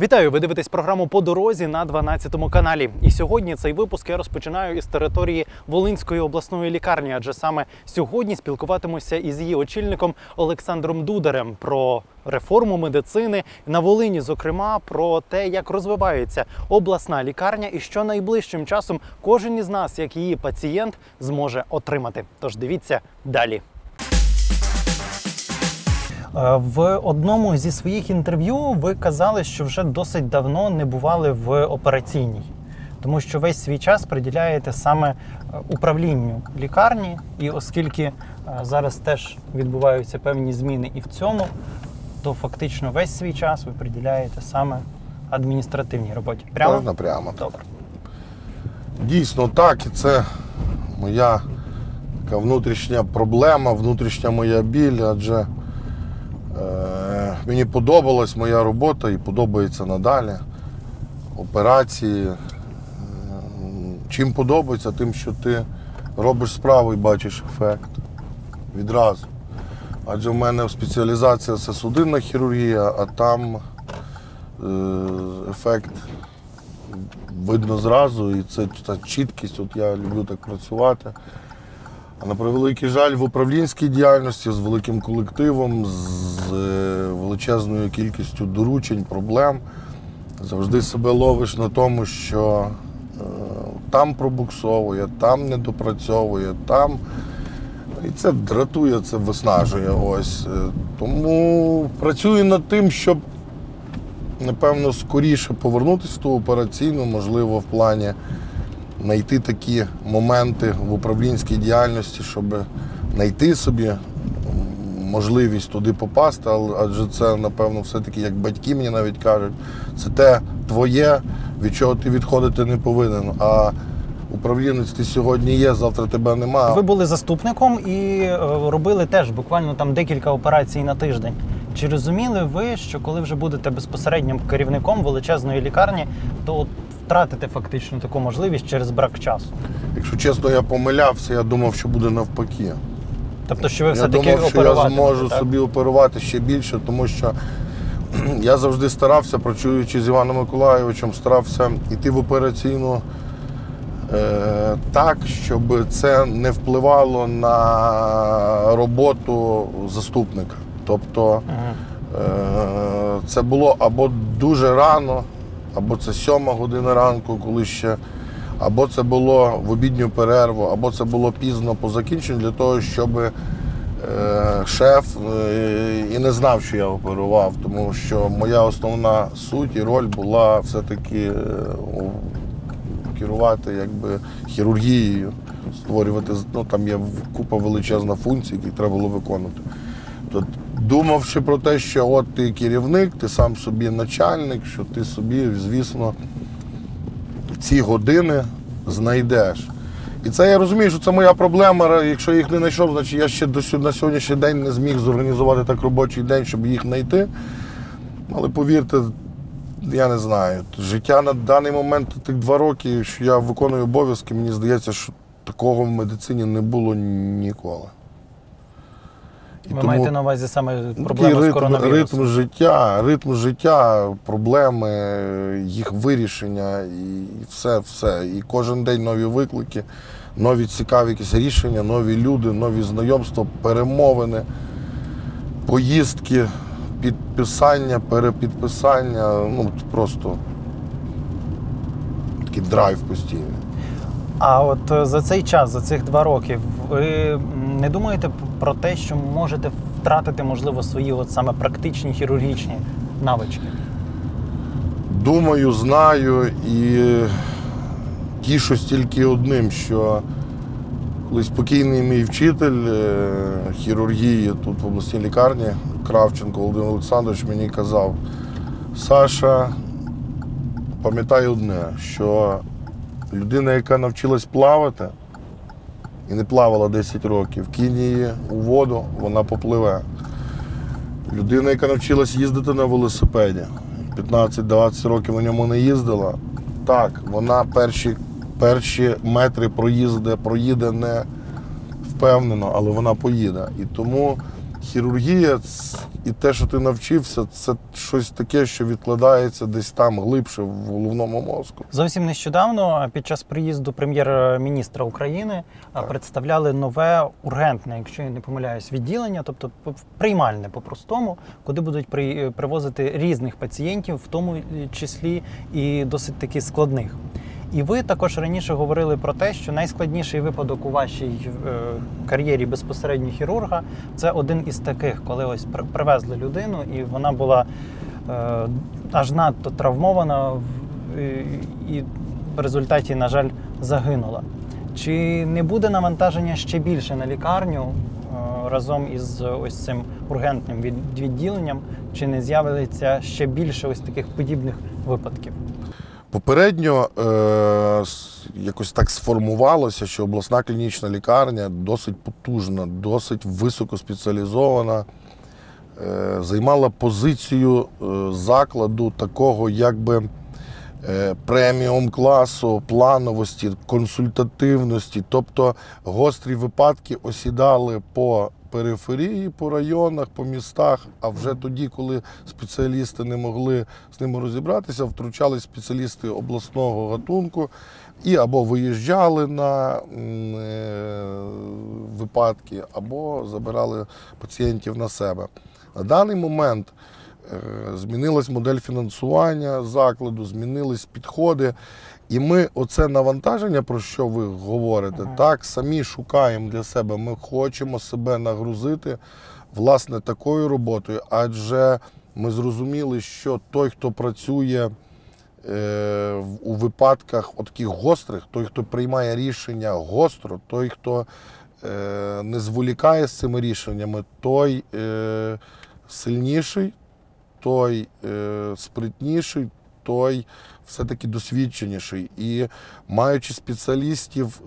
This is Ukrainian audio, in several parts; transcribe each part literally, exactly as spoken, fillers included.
Вітаю! Ви дивитесь програму «По дорозі» на дванадцятому каналі. І сьогодні цей випуск я розпочинаю із території Волинської обласної лікарні, адже саме сьогодні спілкуватимуся із її очільником Олександром Дударем про реформу медицини на Волині, зокрема, про те, як розвивається обласна лікарня і що найближчим часом кожен із нас, як її пацієнт, зможе отримати. Тож дивіться далі. В одному зі своїх інтерв'ю ви казали, що вже досить давно не бували в операційній, тому що весь свій час приділяєте саме управлінню лікарні. І оскільки зараз теж відбуваються певні зміни і в цьому, то фактично весь свій час ви приділяєте саме адміністративній роботі. Прямо? Можна прямо. Добре. Дійсно так, і це моя така внутрішня проблема, внутрішня моя біль, адже мені подобалась моя робота і подобається надалі. Операції. Чим подобається? Тим, що ти робиш справу і бачиш ефект. Відразу. Адже в мене спеціалізація – це судинна хірургія, а там ефект видно зразу. І це та чіткість, от я люблю так працювати. А на превеликий жаль, в управлінській діяльності з великим колективом, з величезною кількістю доручень, проблем, завжди себе ловиш на тому, що е, там пробуксовує, там недопрацьовує, там. І це дратує, це виснажує. Ось. Тому працюю над тим, щоб, напевно, скоріше повернутися в ту операційну, можливо, в плані знайти такі моменти в управлінській діяльності, щоб знайти собі можливість туди попасти, адже це, напевно, все-таки, як батьки мені навіть кажуть, це те твоє, від чого ти відходити не повинен. А управлінець ти сьогодні є, завтра тебе нема. Ви були заступником і робили теж буквально там декілька операцій на тиждень. Чи розуміли ви, що коли вже будете безпосереднім керівником величезної лікарні, то втратите фактично таку можливість через брак часу? Якщо чесно, я помилявся, я думав, що буде навпаки. Тобто, що ви все-таки оперуватимете, так? Я думав, що я зможу собі оперувати ще більше, тому що я завжди старався, працюючи з Іваном Миколаївичем, старався йти в операційну е- так, щоб це не впливало на роботу заступника. Тобто е- це було або дуже рано, або це сьома година ранку, коли ще, або це було в обідню перерву, або це було пізно по закінченню, для того, щоб е, шеф е, і не знав, що я оперував, тому що моя основна суть і роль була все-таки е, керувати якби хірургією, створювати, ну там є купа величезна функцій, які треба було виконувати. Тобто, думавши про те, що от ти керівник, ти сам собі начальник, що ти собі, звісно, ці години знайдеш. І це я розумію, що це моя проблема, якщо я їх не знайшов, значить я ще до, на сьогоднішній день не зміг зорганізувати так робочий день, щоб їх знайти. Але повірте, я не знаю, життя на даний момент, тих два роки, що я виконую обов'язки, мені здається, що такого в медицині не було ніколи. І ви тому, маєте на увазі саме проблеми ритм, з коронавірусом? Ритм життя, ритм життя, проблеми, їх вирішення і все, все. І кожен день нові виклики, нові цікаві якісь рішення, нові люди, нові знайомства, перемовини, поїздки, підписання, перепідписання. Ну, просто такий драйв постійний. А от за цей час, за цих два роки, ви не думаєте про те, що можете втратити, можливо, свої от саме практичні хірургічні навички? Думаю, знаю і тішусь тільки одним, що колись покійний мій вчитель хірургії тут в обласній лікарні, Кравченко Володимир Олександрович, мені казав: Саша, пам'ятай одне, що людина, яка навчилась плавати і не плавала десять років, кинь її у воду, вона попливе. Людина, яка навчилась їздити на велосипеді, п'ятнадцять-двадцять років на ньому не їздила, так, вона перші, перші метри проїзде, проїде не впевнено, але вона поїде. І тому хірургія І те, що ти навчився, це щось таке, що відкладається десь там глибше в головному мозку. Зовсім нещодавно під час приїзду прем'єр-міністра України так. представляли нове ургентне, якщо я не помиляюсь, відділення, тобто приймальне по-простому, куди будуть при... привозити різних пацієнтів, в тому числі і досить таки складних. І ви також раніше говорили про те, що найскладніший випадок у вашій е, кар'єрі безпосередньо хірурга – це один із таких, коли ось привезли людину, і вона була е, аж надто травмована і, і в результаті, на жаль, загинула. Чи не буде навантаження ще більше на лікарню е, разом із ось цим ургентним відділенням? Чи не з'явиться ще більше ось таких подібних випадків? Попередньо е- якось так сформувалося, що обласна клінічна лікарня досить потужна, досить високоспеціалізована, е- займала позицію е- закладу такого якби е- преміум-класу, плановості, консультативності. Тобто гострі випадки осідали по периферії, по районах, по містах, а вже тоді, коли спеціалісти не могли з ними розібратися, втручались спеціалісти обласного гатунку і або виїжджали на випадки, або забирали пацієнтів на себе. На даний момент змінилась модель фінансування закладу, змінились підходи. І ми оце навантаження, про що ви говорите, ага. так самі шукаємо для себе. Ми хочемо себе нагрузити, власне, такою роботою. Адже ми зрозуміли, що той, хто працює е, у випадках таких гострих, той, хто приймає рішення гостро, той, хто е, не зволікає з цими рішеннями, той е, сильніший, той е, спритніший, той все-таки досвідченіший. І маючи спеціалістів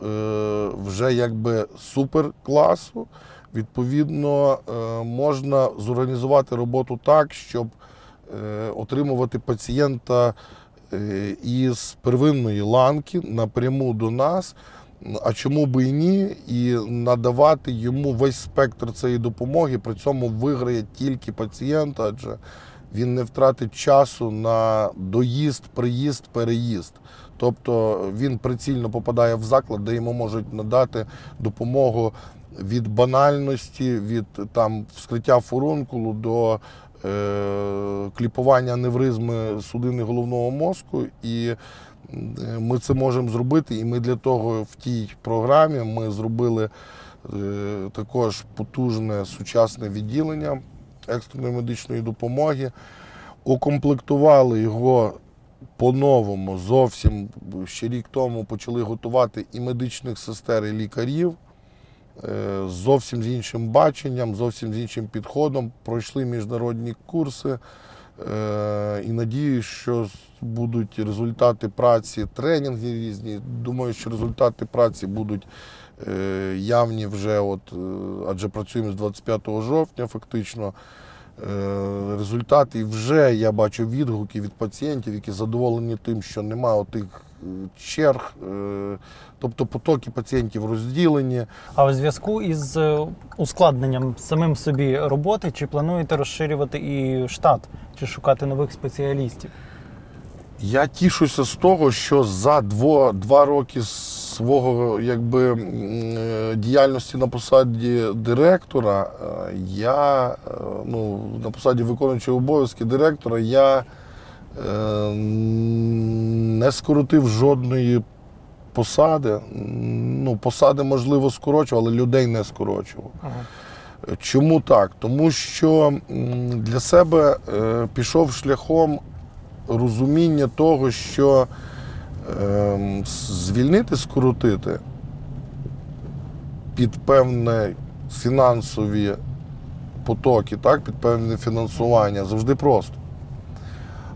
вже якби суперкласу, відповідно, можна зорганізувати роботу так, щоб отримувати пацієнта із первинної ланки напряму до нас, а чому би і ні, і надавати йому весь спектр цієї допомоги, при цьому виграє тільки пацієнт, адже він не втратить часу на доїзд, приїзд, переїзд. Тобто він прицільно попадає в заклад, де йому можуть надати допомогу від банальності, від там, вскриття фурункулу до е- кліпування аневризми судини головного мозку. І ми це можемо зробити, і ми для того в тій програмі ми зробили е- також потужне сучасне відділення екстреної медичної допомоги, укомплектували його по-новому, зовсім ще рік тому почали готувати і медичних сестер, і лікарів, зовсім з іншим баченням, зовсім з іншим підходом, пройшли міжнародні курси і надію, що будуть результати праці, тренінги різні, думаю, що результати праці будуть явні вже, от, адже працюємо з двадцять п'ятого жовтня фактично, результати. І вже я бачу відгуки від пацієнтів, які задоволені тим, що немає отих черг, тобто потоки пацієнтів розділені. А у зв'язку із ускладненням самим собі роботи, чи плануєте розширювати і штат, чи шукати нових спеціалістів? Я тішуся з того, що за дво, два роки свого якби, діяльності на посаді директора, я, ну, на посаді виконуючого обов'язки директора, я е, не скоротив жодної посади. Ну, посади, можливо, скорочував, але людей не скорочував. Ага. Чому так? Тому що для себе е, пішов шляхом розуміння того, що е, звільнити, скоротити під певні фінансові потоки, так, під певне фінансування завжди просто.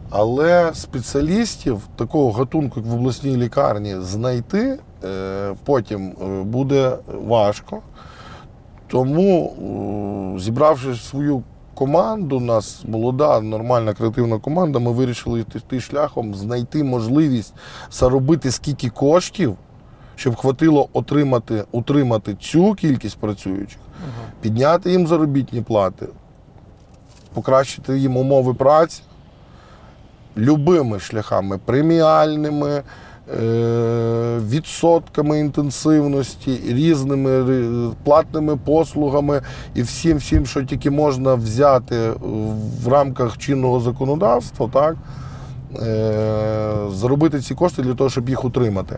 Але спеціалістів такого гатунку, як в обласній лікарні, знайти е, потім буде важко. Тому, е, зібравши свою команду, у нас молода, нормальна, креативна команда, ми вирішили йти шляхом, знайти можливість заробити скільки коштів, щоб хватило отримати, утримати цю кількість працюючих, угу. підняти їм заробітні плати, покращити їм умови праці любими шляхами, преміальними, відсотками інтенсивності, різними платними послугами і всім-всім, що тільки можна взяти в рамках чинного законодавства, так, заробити ці кошти для того, щоб їх утримати.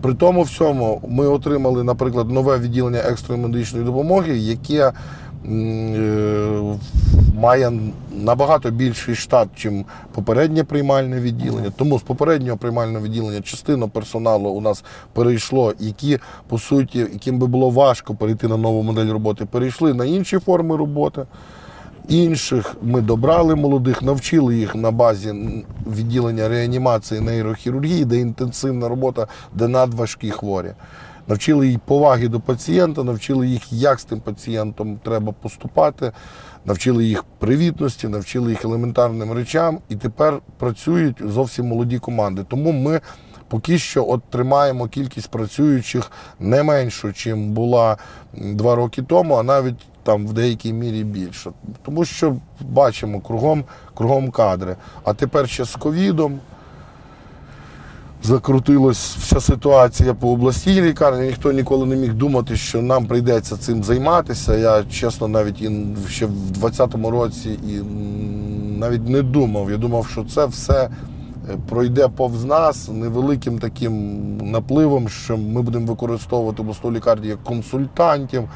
При тому всьому ми отримали, наприклад, нове відділення екстреної медичної допомоги, яке має набагато більший штат, ніж попереднє приймальне відділення. Тому з попереднього приймального відділення частина персоналу у нас перейшло, які, по суті, яким би було важко перейти на нову модель роботи, перейшли на інші форми роботи. Інших ми добрали молодих, навчили їх на базі відділення реанімації нейрохірургії, де інтенсивна робота, де надважкі хворі. Навчили їх поваги до пацієнта, навчили їх, як з тим пацієнтом треба поступати, навчили їх привітності, навчили їх елементарним речам. І тепер працюють зовсім молоді команди. Тому ми поки що от тримаємо кількість працюючих не меншу, ніж була два роки тому, а навіть там в деякій мірі більше. Тому що бачимо кругом, кругом кадри. А тепер ще з ковідом закрутилась вся ситуація по обласній лікарні. Ніхто ніколи не міг думати, що нам прийдеться цим займатися. Я, чесно, навіть ще в двадцятому році і навіть не думав. Я думав, що це все пройде повз нас невеликим таким напливом, що ми будемо використовувати обласну лікарню як консультантів.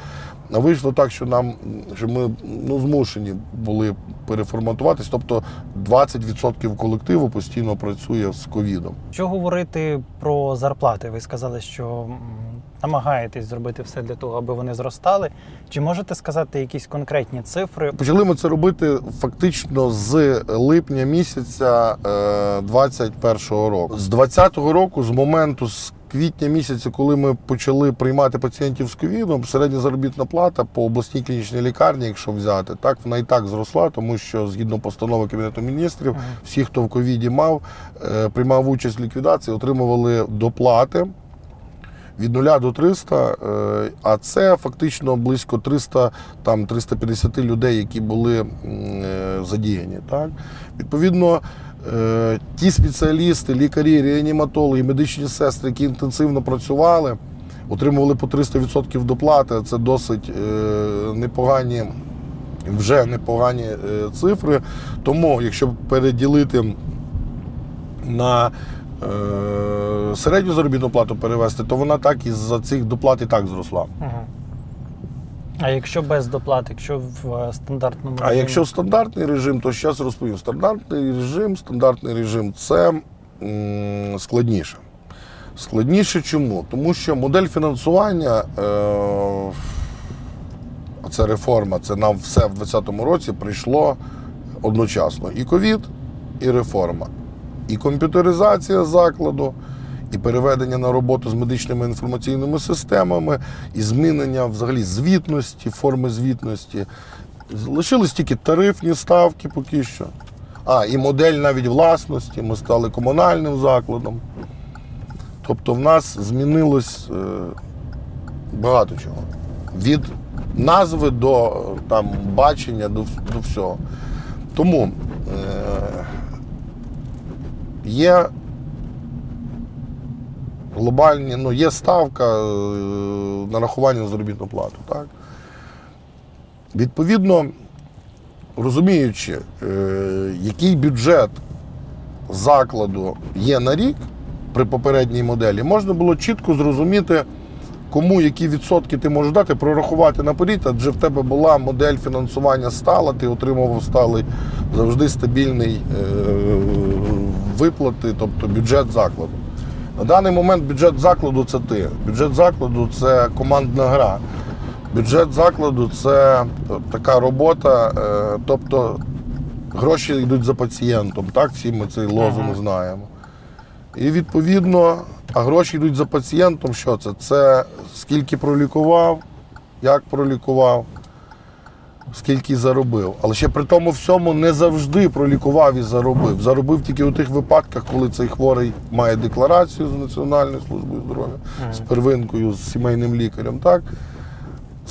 А вийшло так, що нам, що ми ну, змушені були переформатуватись, тобто двадцять відсотків колективу постійно працює з ковідом. Що говорити про зарплати? Ви сказали, що намагаєтесь зробити все для того, аби вони зростали. Чи можете сказати якісь конкретні цифри? Почали ми це робити фактично з липня місяця двадцять першого року. З двадцятого року, з моменту, з квітня місяця, коли ми почали приймати пацієнтів з ковідом, середня заробітна плата по обласній клінічній лікарні, якщо взяти, так, вона і так зросла, тому що, згідно постанови Кабінету міністрів, всі, хто в ковіді мав, приймав участь в ліквідації, отримували доплати від нуля до трьохсот, а це фактично близько триста, там, триста п'ятдесят людей, які були задіяні. Так? Відповідно, ті спеціалісти, лікарі, реаніматологи, медичні сестри, які інтенсивно працювали, отримували по триста відсотків доплати. Це досить непогані, вже непогані цифри. Тому, якщо переділити на середню заробітну плату перевести, то вона так і за цих доплат і так зросла. А якщо без доплат, якщо в стандартному режимі? А якщо в стандартний режим, то зараз розповім. Стандартний режим, стандартний режим – це м, складніше. Складніше чому? Тому що модель фінансування, е, це реформа, це нам все в двадцятому році прийшло одночасно. І ковід, і реформа, і комп'ютеризація закладу, і переведення на роботу з медичними інформаційними системами, і змінення взагалі звітності, форми звітності. Лишились тільки тарифні ставки поки що. А, і модель навіть власності, ми стали комунальним закладом. Тобто в нас змінилось багато чого. Від назви до там, бачення, до, до всього. Тому е- є глобальні, ну, є ставка нарахування на заробітну плату. Так? Відповідно, розуміючи, який бюджет закладу є на рік при попередній моделі, можна було чітко зрозуміти, кому які відсотки ти можеш дати, прорахувати наперед, адже в тебе була модель фінансування стала, ти отримував сталий, завжди стабільний виплати, тобто бюджет закладу. На даний момент бюджет закладу – це ти, бюджет закладу – це командна гра, бюджет закладу – це така робота, тобто гроші йдуть за пацієнтом, так, всі ми цей лозунг знаємо. І відповідно, а гроші йдуть за пацієнтом, що це? Це скільки пролікував, як пролікував, скільки заробив. Але ще при тому всьому не завжди пролікував і заробив. Заробив тільки у тих випадках, коли цей хворий має декларацію з Національною службою здоров'я, з первинкою, з сімейним лікарем. Так?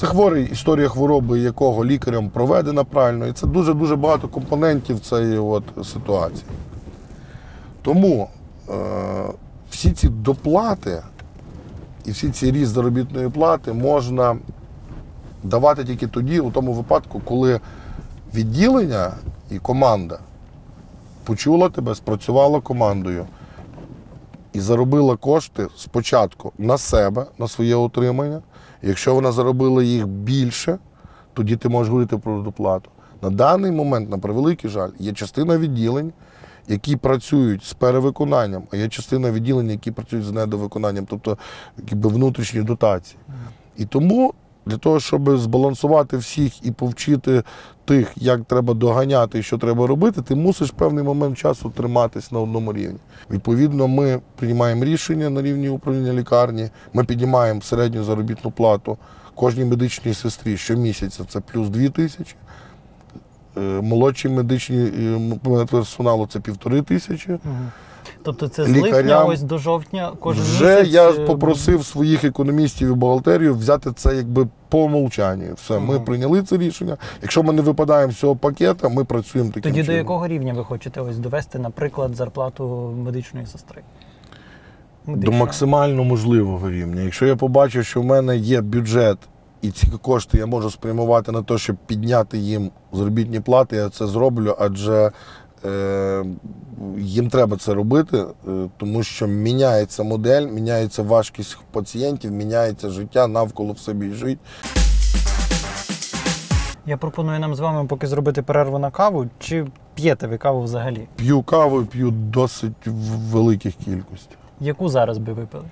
Це хворий, історія хвороби якого лікарем проведена правильно, і це дуже-дуже багато компонентів цієї от ситуації. Тому е, всі ці доплати і всі ці ріст заробітної плати можна давати тільки тоді, у тому випадку, коли відділення і команда почула тебе, спрацювала командою і заробила кошти спочатку на себе, на своє утримання. Якщо вона заробила їх більше, тоді ти можеш говорити про доплату. На даний момент, на превеликий жаль, є частина відділень, які працюють з перевиконанням, а є частина відділень, які працюють з недовиконанням, тобто внутрішні дотації. І тому для того, щоб збалансувати всіх і повчити тих, як треба доганяти і що треба робити, ти мусиш певний момент часу триматись на одному рівні. Відповідно, ми приймаємо рішення на рівні управління лікарні, ми піднімаємо середню заробітну плату кожній медичній сестрі щомісяця, це плюс дві тисячі, молодшій медичній персоналу це півтори тисячі. Тобто це з липня ось до жовтня кожен місяць? Вже я попросив своїх економістів і бухгалтерів взяти це якби по умолчанню. Все, угу. Ми прийняли це рішення. Якщо ми не випадаємо з цього пакета, ми працюємо таким Тоді чином. Тоді до якого рівня ви хочете ось довести, наприклад, зарплату медичної сестри? Медична. До максимально можливого рівня. Якщо я побачу, що в мене є бюджет і ці кошти я можу спрямувати на те, щоб підняти їм заробітні плати, я це зроблю, адже їм треба це робити, тому що міняється модель, міняється важкість пацієнтів, міняється життя, навколо все біжить. Я пропоную нам з вами поки зробити перерву на каву. Чи п'єте ви каву взагалі? П'ю каву, п'ю досить в великих кількостях. Яку зараз би випили?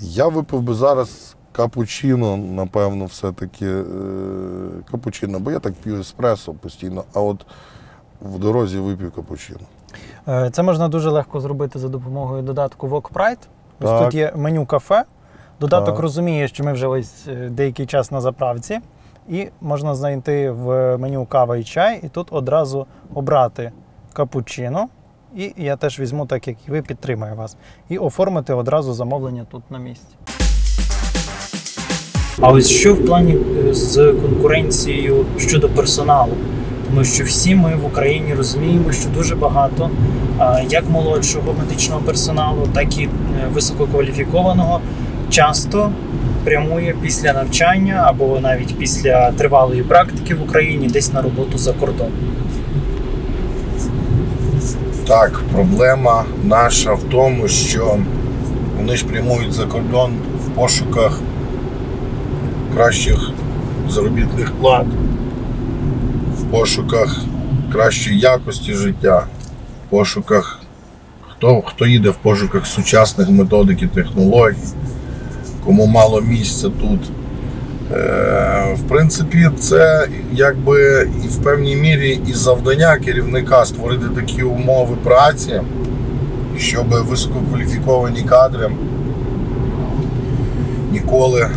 Я випив би зараз капучино, напевно, все-таки капучино, бо я так п'ю еспресо постійно, а от в дорозі вип'ю капучино. Це можна дуже легко зробити за допомогою додатку Vogue Pride. Ось так. Тут є меню кафе. Додаток так. розуміє, що ми вже ось деякий час на заправці. І можна знайти в меню кава і чай. І тут одразу обрати капучино. І я теж візьму так, як і ви, підтримаю вас. І оформити одразу замовлення тут на місці. А ось що в плані з конкуренцією щодо персоналу? Тому що всі ми в Україні розуміємо, що дуже багато як молодшого медичного персоналу, так і висококваліфікованого часто прямує після навчання або навіть після тривалої практики в Україні десь на роботу за кордон. Так, проблема наша в тому, що вони ж прямують за кордон в пошуках кращих заробітних плат, в пошуках кращої якості життя, в пошуках, хто, хто їде в пошуках сучасних методик і технологій, кому мало місця тут. Е, в принципі, це якби і в певній мірі і завдання керівника створити такі умови праці, щоб висококваліфіковані кадри ніколи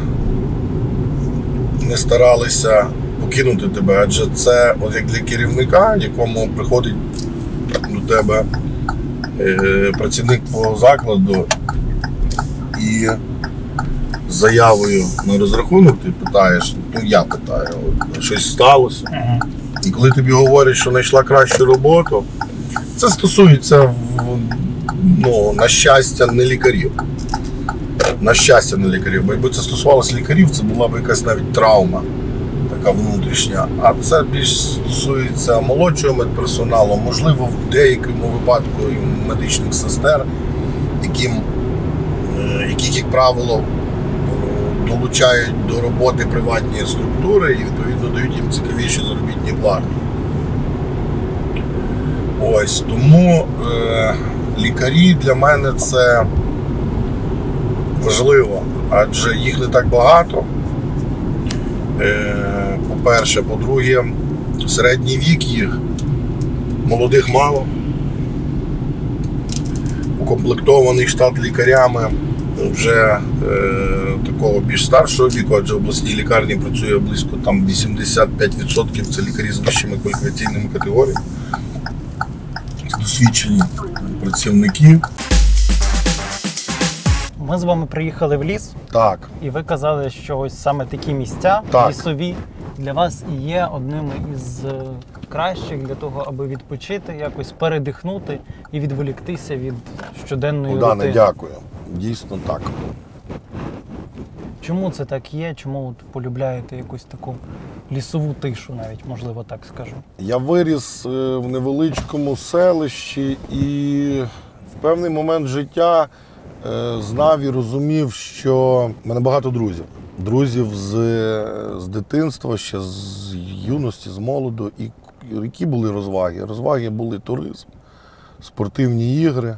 не старалися покинути тебе, адже це от як для керівника, якому приходить до тебе е, працівник по закладу і з заявою на розрахунок ти питаєш, ну я питаю, от, щось сталося. Угу. І коли тобі говорять, що знайшла кращу роботу, це стосується, в, ну, на щастя, не лікарів. На щастя, не лікарів. Бо якби це стосувалося лікарів, це була б якась навіть травма. Така внутрішня, а це більш стосується молодшого медперсоналу, можливо, в деякому випадку і медичних сестер, яким, яких, як правило, долучають до роботи приватні структури і, відповідно, дають їм цікавіші заробітні плати. Ось, тому е, лікарі для мене це важливо, адже їх не так багато. По-перше, по-друге, середній вік їх, молодих мало, укомплектований штат лікарями вже е, такого більш старшого віку, адже в обласній лікарні працює близько там, вісімдесят п'ять відсотків це лікарі з вищими кваліфікаційними категоріями, досвідчені працівники. Ми з вами приїхали в ліс. Так. І ви казали, що ось саме такі місця, так, лісові, для вас і є одними із кращих для того, аби відпочити, якось передихнути і відволіктися від щоденної рутини. Богдане, дякую. Дійсно так. Чому це так є? Чому от полюбляєте якусь таку лісову тишу, навіть, можливо, так скажу? Я виріс в невеличкому селищі і в певний момент життя знав і розумів, що в мене багато друзів. Друзів з, з дитинства, ще з юності, з молоду. І які були розваги? Розваги були туризм, спортивні ігри.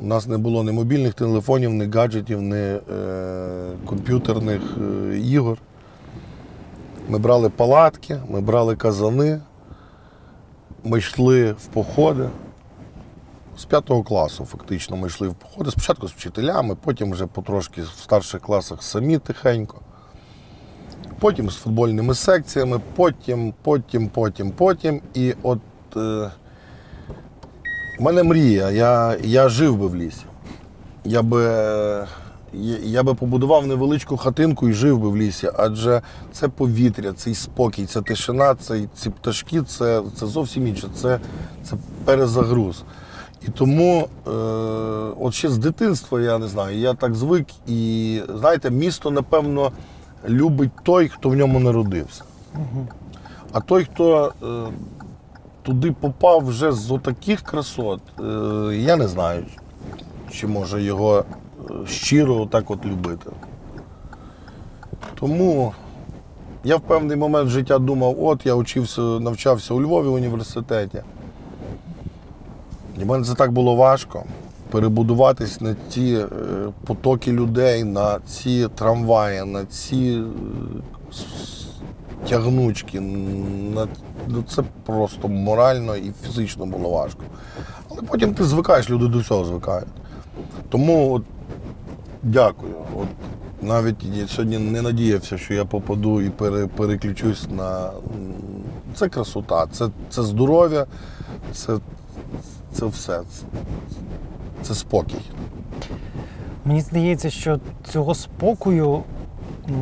У нас не було ні мобільних телефонів, ні гаджетів, ні е, комп'ютерних е, ігор. Ми брали палатки, ми брали казани, ми йшли в походи. З п'ятого класу фактично ми йшли в походи. Спочатку з вчителями, потім вже потрошки в старших класах самі тихенько. Потім з футбольними секціями, потім, потім, потім, потім. І от е, у мене мрія, я, я жив би в лісі. Я би, я би побудував невеличку хатинку і жив би в лісі, адже це повітря, цей спокій, ця тишина, це, ці пташки, це, це зовсім інше, це, це перезагруз. І тому е, от ще з дитинства, я не знаю, я так звик, і знаєте, місто, напевно, любить той, хто в ньому народився. Угу. А той, хто е, туди попав вже з отаких красот, е, я не знаю, чи може його щиро отак от любити. Тому я в певний момент життя думав, от я учився, навчався у Львові в університеті. І мені це так було важко перебудуватись на ті е, потоки людей, на ці трамваї, на ці е, тягнучки. На, ну, це просто морально і фізично було важко. Але потім ти звикаєш, люди до всього звикають. Тому от, дякую. От, навіть я сьогодні не надіявся, що я попаду і пере, переключусь на... Це красота, це, це здоров'я, це... Це все. Це, це спокій. Мені здається, що цього спокою,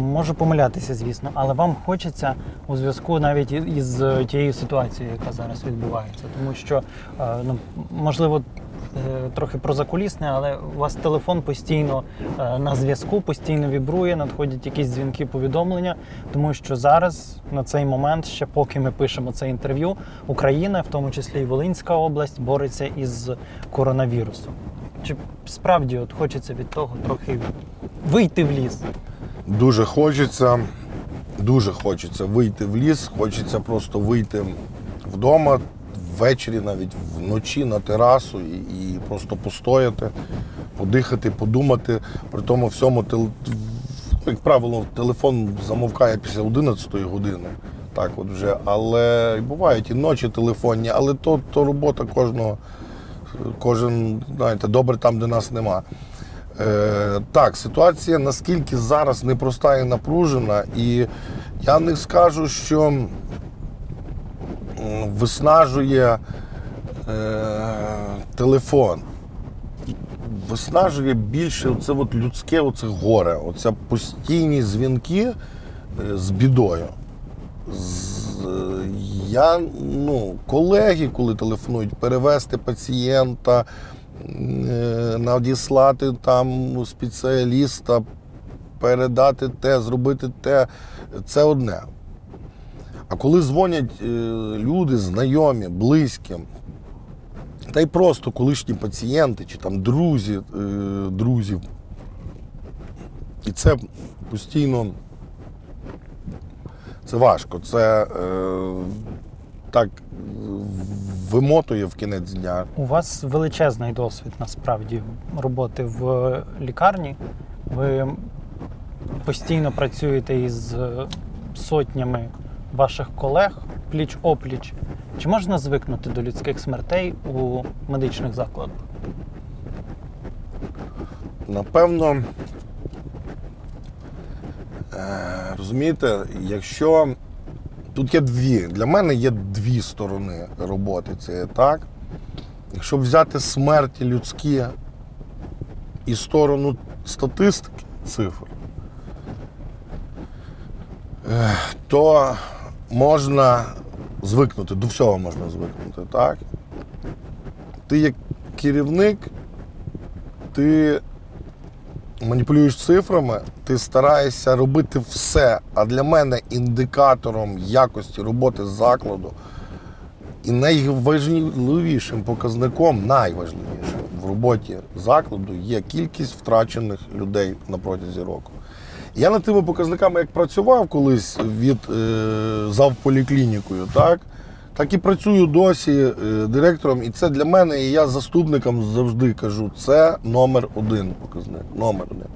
можу помилятися, звісно, але вам хочеться у зв'язку навіть із тією ситуацією, яка зараз відбувається. Тому що, ну, можливо, трохи прозакулісне, але у вас телефон постійно на зв'язку, постійно вібрує, надходять якісь дзвінки, повідомлення, тому що зараз, на цей момент, ще поки ми пишемо це інтерв'ю, Україна, в тому числі і Волинська область, бореться із коронавірусом. Чи справді от хочеться від того трохи вийти в ліс? Дуже хочеться, дуже хочеться вийти в ліс, хочеться просто вийти вдома, ввечері, навіть вночі на терасу і, і просто постояти, подихати, подумати. При тому всьому, тел... як правило, телефон замовкає після одинадцятої години, так от вже. Але бувають і ночі телефонні, але то, то робота кожного, кожен, знаєте, добре там, де нас нема. Е, так, ситуація наскільки зараз непроста і напружена, і я не скажу, що виснажує е, телефон, виснажує більше оце от людське оце горе, оце постійні дзвінки з бідою. З, я, ну, колеги, коли телефонують, перевезти пацієнта, е, надіслати там спеціаліста, передати те, зробити те, це одне. А коли дзвонять люди, знайомі, близькі, та й просто колишні пацієнти чи там друзі, друзів, і це постійно, це важко, це е, так вимотує в кінець дня. У вас величезний досвід, насправді, роботи в лікарні. Ви постійно працюєте із сотнями ваших колег пліч-опліч. Чи можна звикнути до людських смертей у медичних закладах? Напевно, розумієте, якщо... Тут є дві. Для мене є дві сторони роботи. Це так. Якщо взяти смерті людські і сторону статистики, цифр, то можна звикнути, до всього можна звикнути, так? Ти як керівник, ти маніпулюєш цифрами, ти стараєшся робити все, а для мене індикатором якості роботи закладу і найважливішим показником, найважливішим в роботі закладу є кількість втрачених людей на протязі року. Я над тими показниками як працював колись від е, завполіклінікою, так, так і працюю досі е, директором, і це для мене, і я заступникам завжди кажу, це номер один показник, номер один.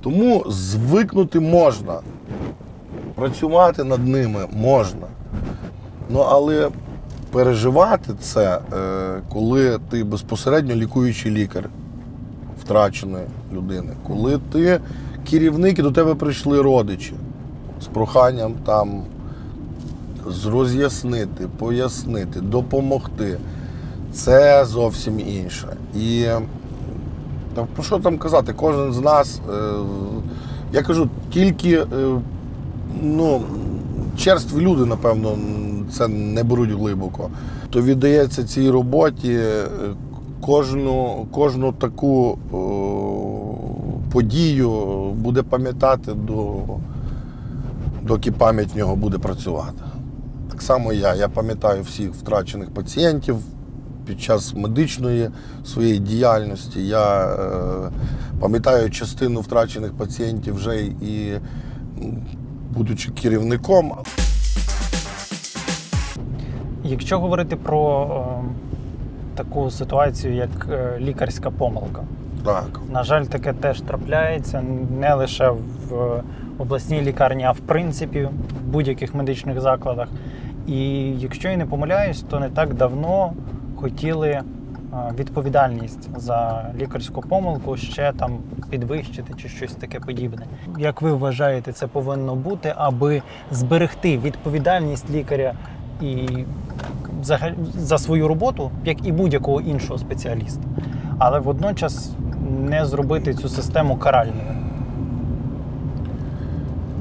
Тому звикнути можна, працювати над ними можна, ну, але переживати це, е, коли ти безпосередньо лікуючий лікар втраченої людини, коли ти керівники, до тебе прийшли родичі з проханням там роз'яснити, пояснити, допомогти. Це зовсім інше. І та, про що там казати? Кожен з нас, е, я кажу, тільки е, ну, черстві люди, напевно, це не беруть глибоко, то віддається цій роботі кожну, кожну таку е, подію буде пам'ятати, до, доки пам'ять в нього буде працювати. Так само я. Я пам'ятаю всіх втрачених пацієнтів під час медичної своєї діяльності. Я е, пам'ятаю частину втрачених пацієнтів вже і будучи керівником. Якщо говорити про е, таку ситуацію, як е, лікарська помилка, так. На жаль, таке теж трапляється не лише в обласній лікарні, а в принципі в будь-яких медичних закладах. І якщо я не помиляюсь, то не так давно хотіли відповідальність за лікарську помилку ще там підвищити чи щось таке подібне. Як ви вважаєте, це повинно бути, аби зберегти відповідальність лікаря і за, за свою роботу, як і будь-якого іншого спеціаліста, але водночас не зробити цю систему каральною?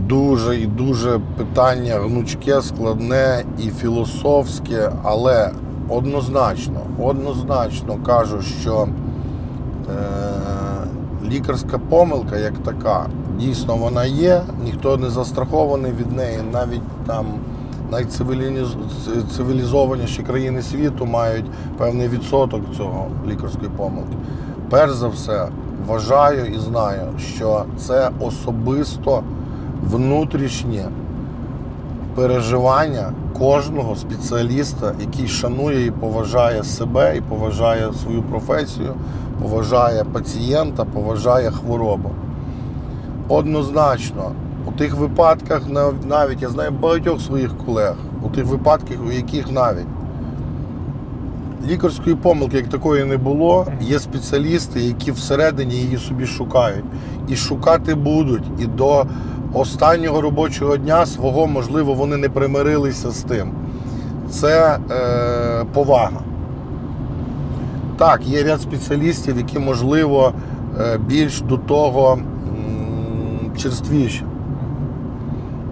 Дуже і дуже питання гнучке, складне і філософське, але однозначно, однозначно кажу, що е- лікарська помилка як така, дійсно вона є, ніхто не застрахований від неї, навіть там найцивілізованіші країни світу мають певний відсоток цього лікарської помилки. Перш за все, вважаю і знаю, що це особисто внутрішнє переживання кожного спеціаліста, який шанує і поважає себе, і поважає свою професію, поважає пацієнта, поважає хворобу. Однозначно, у тих випадках, навіть я знаю багатьох своїх колег, у тих випадках, у яких навіть лікарської помилки як такої не було, є спеціалісти, які всередині її собі шукають. І шукати будуть, і до останнього робочого дня свого, можливо, вони не примирилися з тим. Це е, повага. Так, є ряд спеціалістів, які, можливо, більш до того м- черствіші.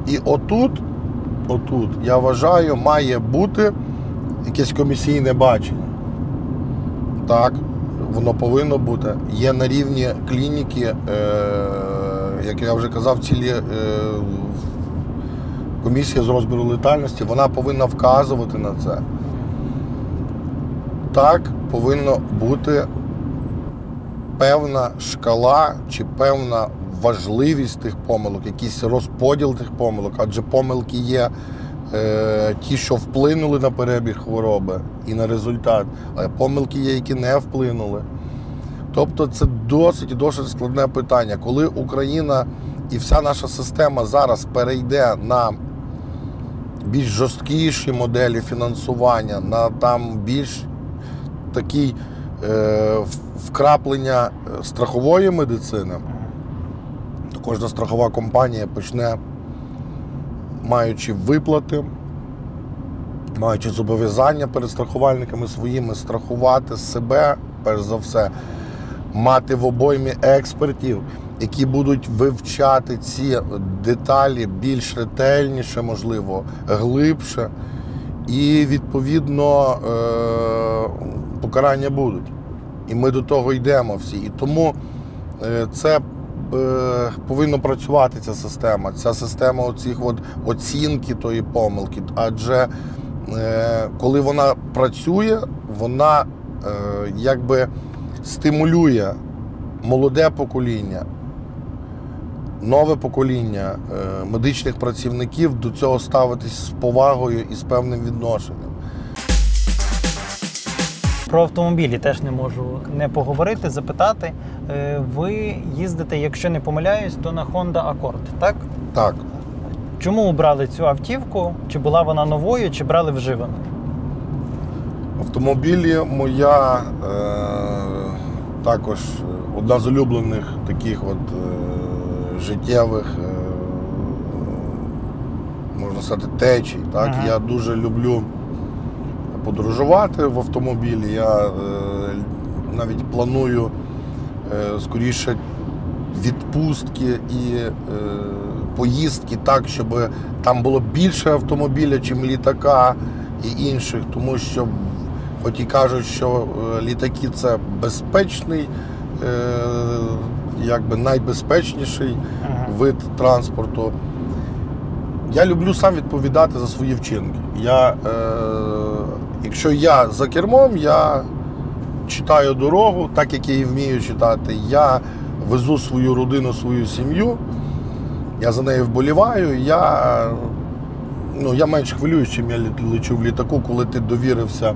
І отут, отут, я вважаю, має бути якесь комісійне бачення. Так, воно повинно бути. Є на рівні клініки, е- як я вже казав, цілі е- комісія з розбіру летальності, вона повинна вказувати на це. Так, повинна бути певна шкала чи певна важливість тих помилок, якийсь розподіл тих помилок, адже помилки є е, ті, що вплинули на перебіг хвороби і на результат, а помилки є, які не вплинули. Тобто це досить і досить складне питання. Коли Україна і вся наша система зараз перейде на більш жорсткіші моделі фінансування, на там більш такий е, вкраплення страхової медицини, кожна страхова компанія почне, маючи виплати, маючи зобов'язання перед страхувальниками своїми, страхувати себе, перш за все, мати в обоймі експертів, які будуть вивчати ці деталі більш ретельніше, можливо, глибше. І, відповідно, покарання будуть. І ми до того йдемо всі. І тому це повинно працювати, ця система. Ця система оцих от оцінки тої помилки. Адже коли вона працює, вона якби стимулює молоде покоління, нове покоління медичних працівників до цього ставитись з повагою і з певним відношенням. Про автомобілі теж не можу не поговорити, запитати. Ви їздите, якщо не помиляюсь, то на Honda Accord, так? Так. Чому обрали цю автівку? Чи була вона новою, чи брали вживану? Автомобілі моя е- також одна з улюблених таких от е- життєвих, е- можна сказати, течій. Так? Ага. Я дуже люблю подорожувати в автомобілі. Я е- навіть планую е- скоріше відпустки і е- поїздки так, щоб там було більше автомобіля, чим літака і інших, тому що хоч і кажуть, що літаки – це безпечний, е, якби найбезпечніший вид транспорту. Я люблю сам відповідати за свої вчинки. Я, е, якщо я за кермом, я читаю дорогу, так як я її вмію читати. Я везу свою родину, свою сім'ю. Я за нею вболіваю, я, ну, я менш хвилююсь, чим я лечу в літаку, коли ти довірився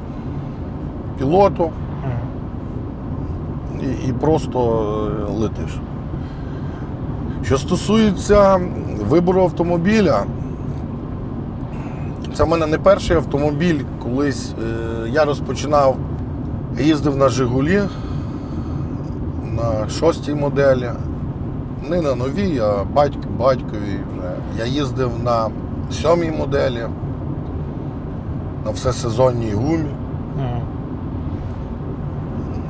пілоту і, і просто летиш. Що стосується вибору автомобіля, це в мене не перший автомобіль. Колись е, я розпочинав, їздив на Жигулі, на шостій моделі. Не на новій, а батько, батькові вже. Я їздив на сьомій моделі, на всесезонній гумі, mm.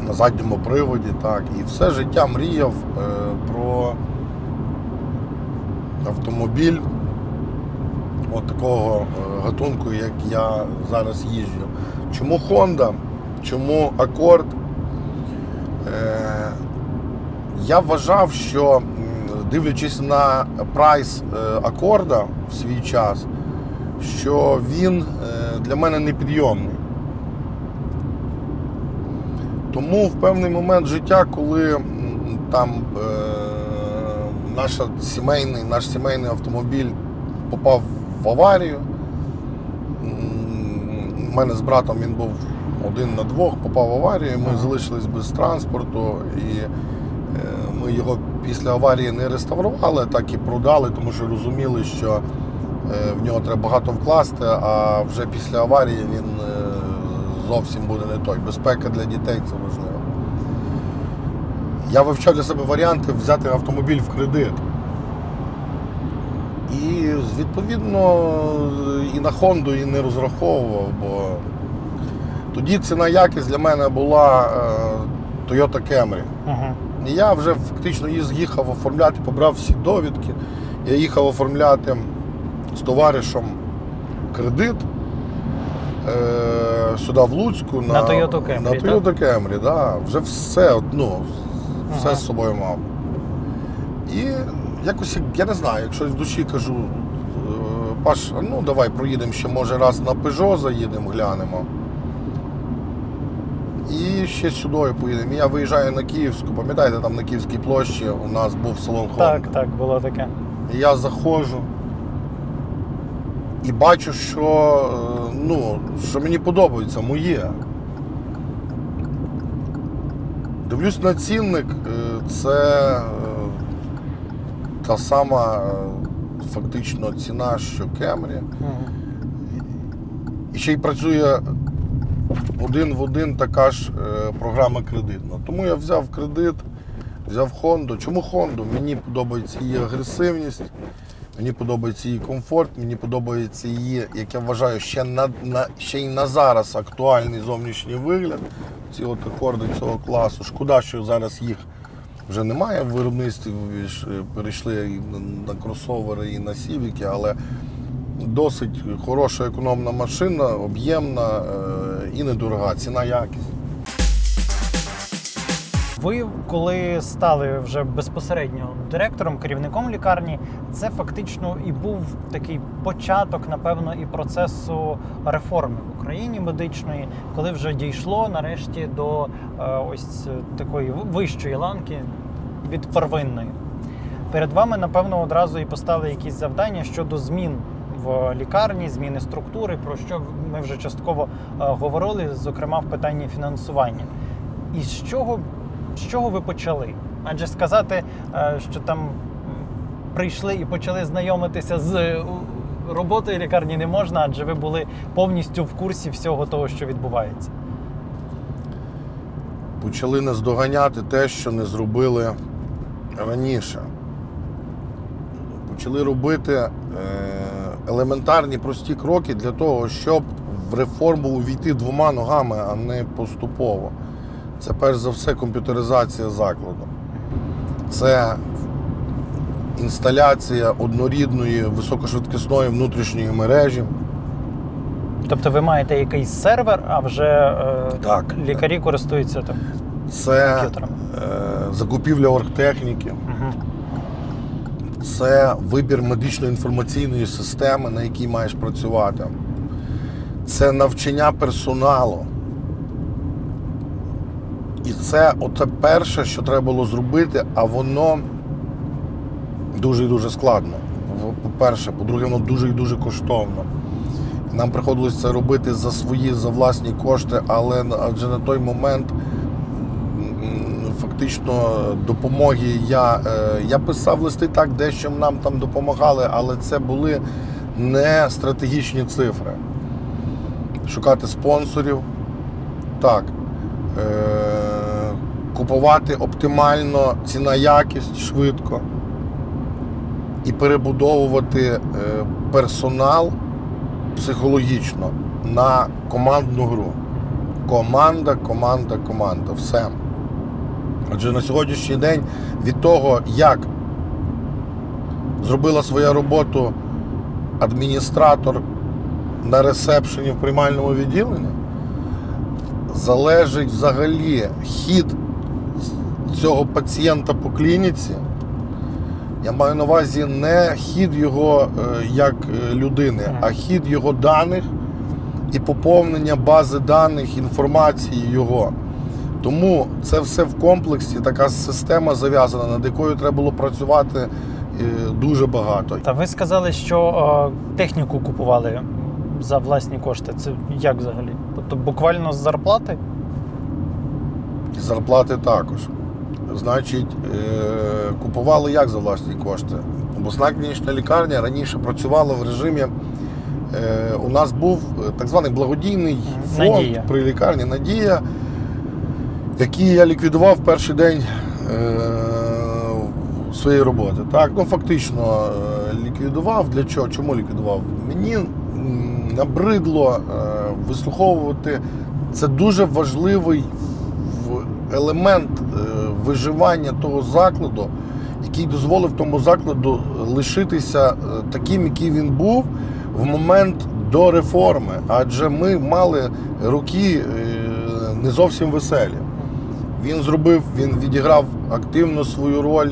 на задньому приводі, так. І все життя мріяв е, про автомобіль от такого е, гатунку, як я зараз їжджу. Чому Honda? Чому Accord? Е, я вважав, що дивлячись на прайс Аккорда в свій час, що він для мене непідйомний. Тому в певний момент життя, коли там е, наш сімейний, наш сімейний автомобіль попав в аварію, у мене з братом він був один на двох, попав в аварію, ми залишились без транспорту, і ми його після аварії не реставрували, так і продали, тому що розуміли, що в нього треба багато вкласти, а вже після аварії він зовсім буде не той. Безпека для дітей – це важливо. Я вивчав для себе варіанти взяти автомобіль в кредит. І, відповідно, і на Хонду, і не розраховував, бо тоді ціна-якість для мене була Toyota Camry. І я вже фактично їхав оформляти, побрав всі довідки. Я їхав оформляти з товаришем кредит е- сюди в Луцьку на, на Toyota Camry. На Toyota Camry, да. Вже все, ну, все ага. з собою мав. І якось, я не знаю, якщо в душі кажу, Паш, ну давай проїдемо ще, може раз на Peugeot заїдемо, глянемо. І ще сюди поїдемо. Я виїжджаю на Київську, пам'ятаєте, там на Київській площі у нас був салон Honda. Так, так, було таке. І я заходжу і бачу, що, ну, що мені подобається, моє. Дивлюсь на цінник, це та сама фактично ціна, що Camry. І ще й працює один в один така ж е, програма кредитна. Тому я взяв кредит, взяв Хонду. Чому Хонду? Мені подобається її агресивність, Мені подобається її комфорт, мені подобається її, як я вважаю, ще, на, на, ще й на зараз актуальний зовнішній вигляд. Ці от акорди цього класу. Шкода, що зараз їх вже немає в виробництві, перейшли і на кросовери, і на сівіки, але досить хороша економна машина, об'ємна і недорога. Ціна, якість. Ви, коли стали вже безпосередньо директором, керівником лікарні, це фактично і був такий початок, напевно, і процесу реформи в Україні медичної, коли вже дійшло нарешті до ось такої вищої ланки від первинної. Перед вами, напевно, одразу і поставили якісь завдання щодо змін в лікарні, зміни структури, про що ми вже частково говорили, зокрема в питанні фінансування. І з чого З чого ви почали? Адже сказати, що там прийшли і почали знайомитися з роботою лікарні не можна, адже ви були повністю в курсі всього того, що відбувається. Почали наздоганяти те, що не зробили раніше. Почали робити елементарні, прості кроки для того, щоб в реформу увійти двома ногами, а не поступово. Це, перш за все, комп'ютеризація закладу. Це інсталяція однорідної високошвидкісної внутрішньої мережі. Тобто ви маєте якийсь сервер, а вже е, так, лікарі так. користуються там, це, комп'ютером? Це е, закупівля оргтехніки. Угу. Це вибір медично-інформаційної системи, на якій маєш працювати. Це навчання персоналу. І це оце перше, що треба було зробити, а воно дуже і дуже складно. По-перше, по-друге, воно дуже і дуже коштовно. Нам приходилось це робити за свої, за власні кошти, але адже на той момент фактично допомоги я, я писав листи так, дещо нам там допомагали, але це були не стратегічні цифри. Шукати спонсорів, так. Купувати оптимально ціна-якість швидко і перебудовувати персонал психологічно на командну гру. Команда, команда, команда. Все. Адже на сьогоднішній день від того, як зробила свою роботу адміністратор на ресепшені в приймальному відділенні, залежить взагалі хід цього пацієнта по клініці. Я маю на увазі не хід його як людини, а хід його даних і поповнення бази даних, інформації його. Тому це все в комплексі, така система зав'язана, над якою треба було працювати дуже багато. Та ви сказали, що о, техніку купували за власні кошти. Це як взагалі? Тобто буквально з зарплати? З зарплати також. Значить, купували як за власні кошти? Обласна клінічна лікарня раніше працювала в режимі, у нас був так званий благодійний фонд Надія. При лікарні «Надія», який я ліквідував перший день своєї роботи. Так, ну фактично ліквідував. Для чого? Чому ліквідував? Мені набридло вислуховувати. Це дуже важливий елемент виживання того закладу, який дозволив тому закладу лишитися таким, який він був в момент до реформи. Адже ми мали роки не зовсім веселі. Він зробив, він відіграв активно свою роль,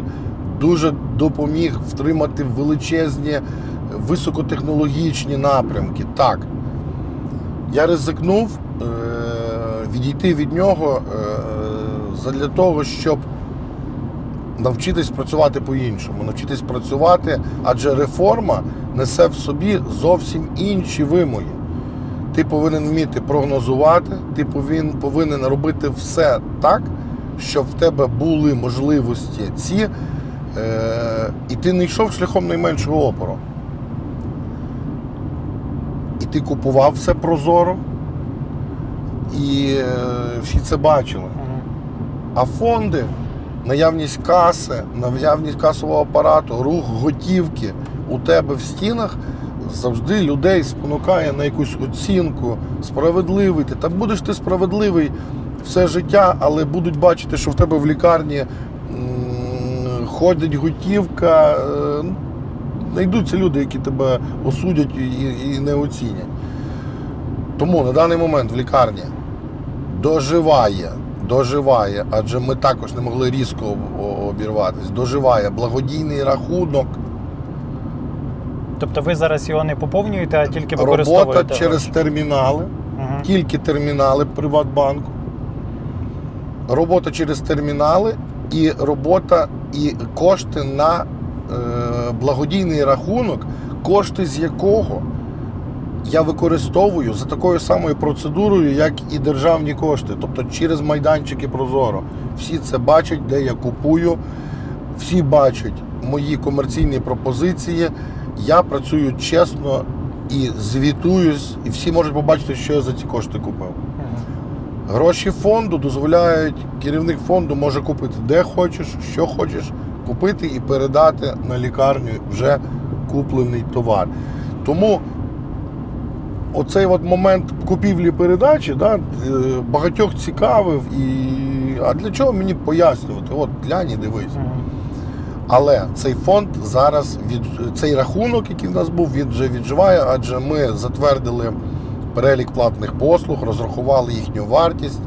дуже допоміг втримати величезні високотехнологічні напрямки. Так, я ризикнув е- відійти від нього е- для того, щоб навчитись працювати по-іншому, навчитись працювати, адже реформа несе в собі зовсім інші вимоги. Ти повинен вміти прогнозувати, ти повин, повинен робити все так, щоб в тебе були можливості ці, е- і ти не йшов шляхом найменшого опору. І ти купував все прозоро, і всі це бачили. А фонди, наявність каси, наявність касового апарату, рух готівки у тебе в стінах завжди людей спонукає на якусь оцінку, справедливий ти. Так будеш ти справедливий все життя, але будуть бачити, що в тебе в лікарні ходить готівка, знайдуться люди, які тебе осудять і, і не оцінять. Тому на даний момент в лікарні доживає, доживає, адже ми також не могли різко обірватися, доживає благодійний рахунок. Тобто ви зараз його не поповнюєте, а тільки використовуєте? Робота через термінали, угу. Тільки термінали Приватбанку. Робота через термінали і робота, і кошти на е, благодійний рахунок, кошти з якого я використовую за такою самою процедурою, як і державні кошти. Тобто через майданчики Прозоро. Всі це бачать, де я купую, всі бачать мої комерційні пропозиції. Я працюю чесно і звітуюсь, і всі можуть побачити, що я за ці кошти купив. Гроші фонду дозволяють, керівник фонду може купити де хочеш, що хочеш, купити і передати на лікарню вже куплений товар. Тому оцей от момент купівлі-передачі, да, багатьох цікавив, і а для чого мені пояснювати? От, глянь і дивись. Але цей фонд зараз, від... цей рахунок, який в нас був, він вже відживає, адже ми затвердили перелік платних послуг, розрахували їхню вартість,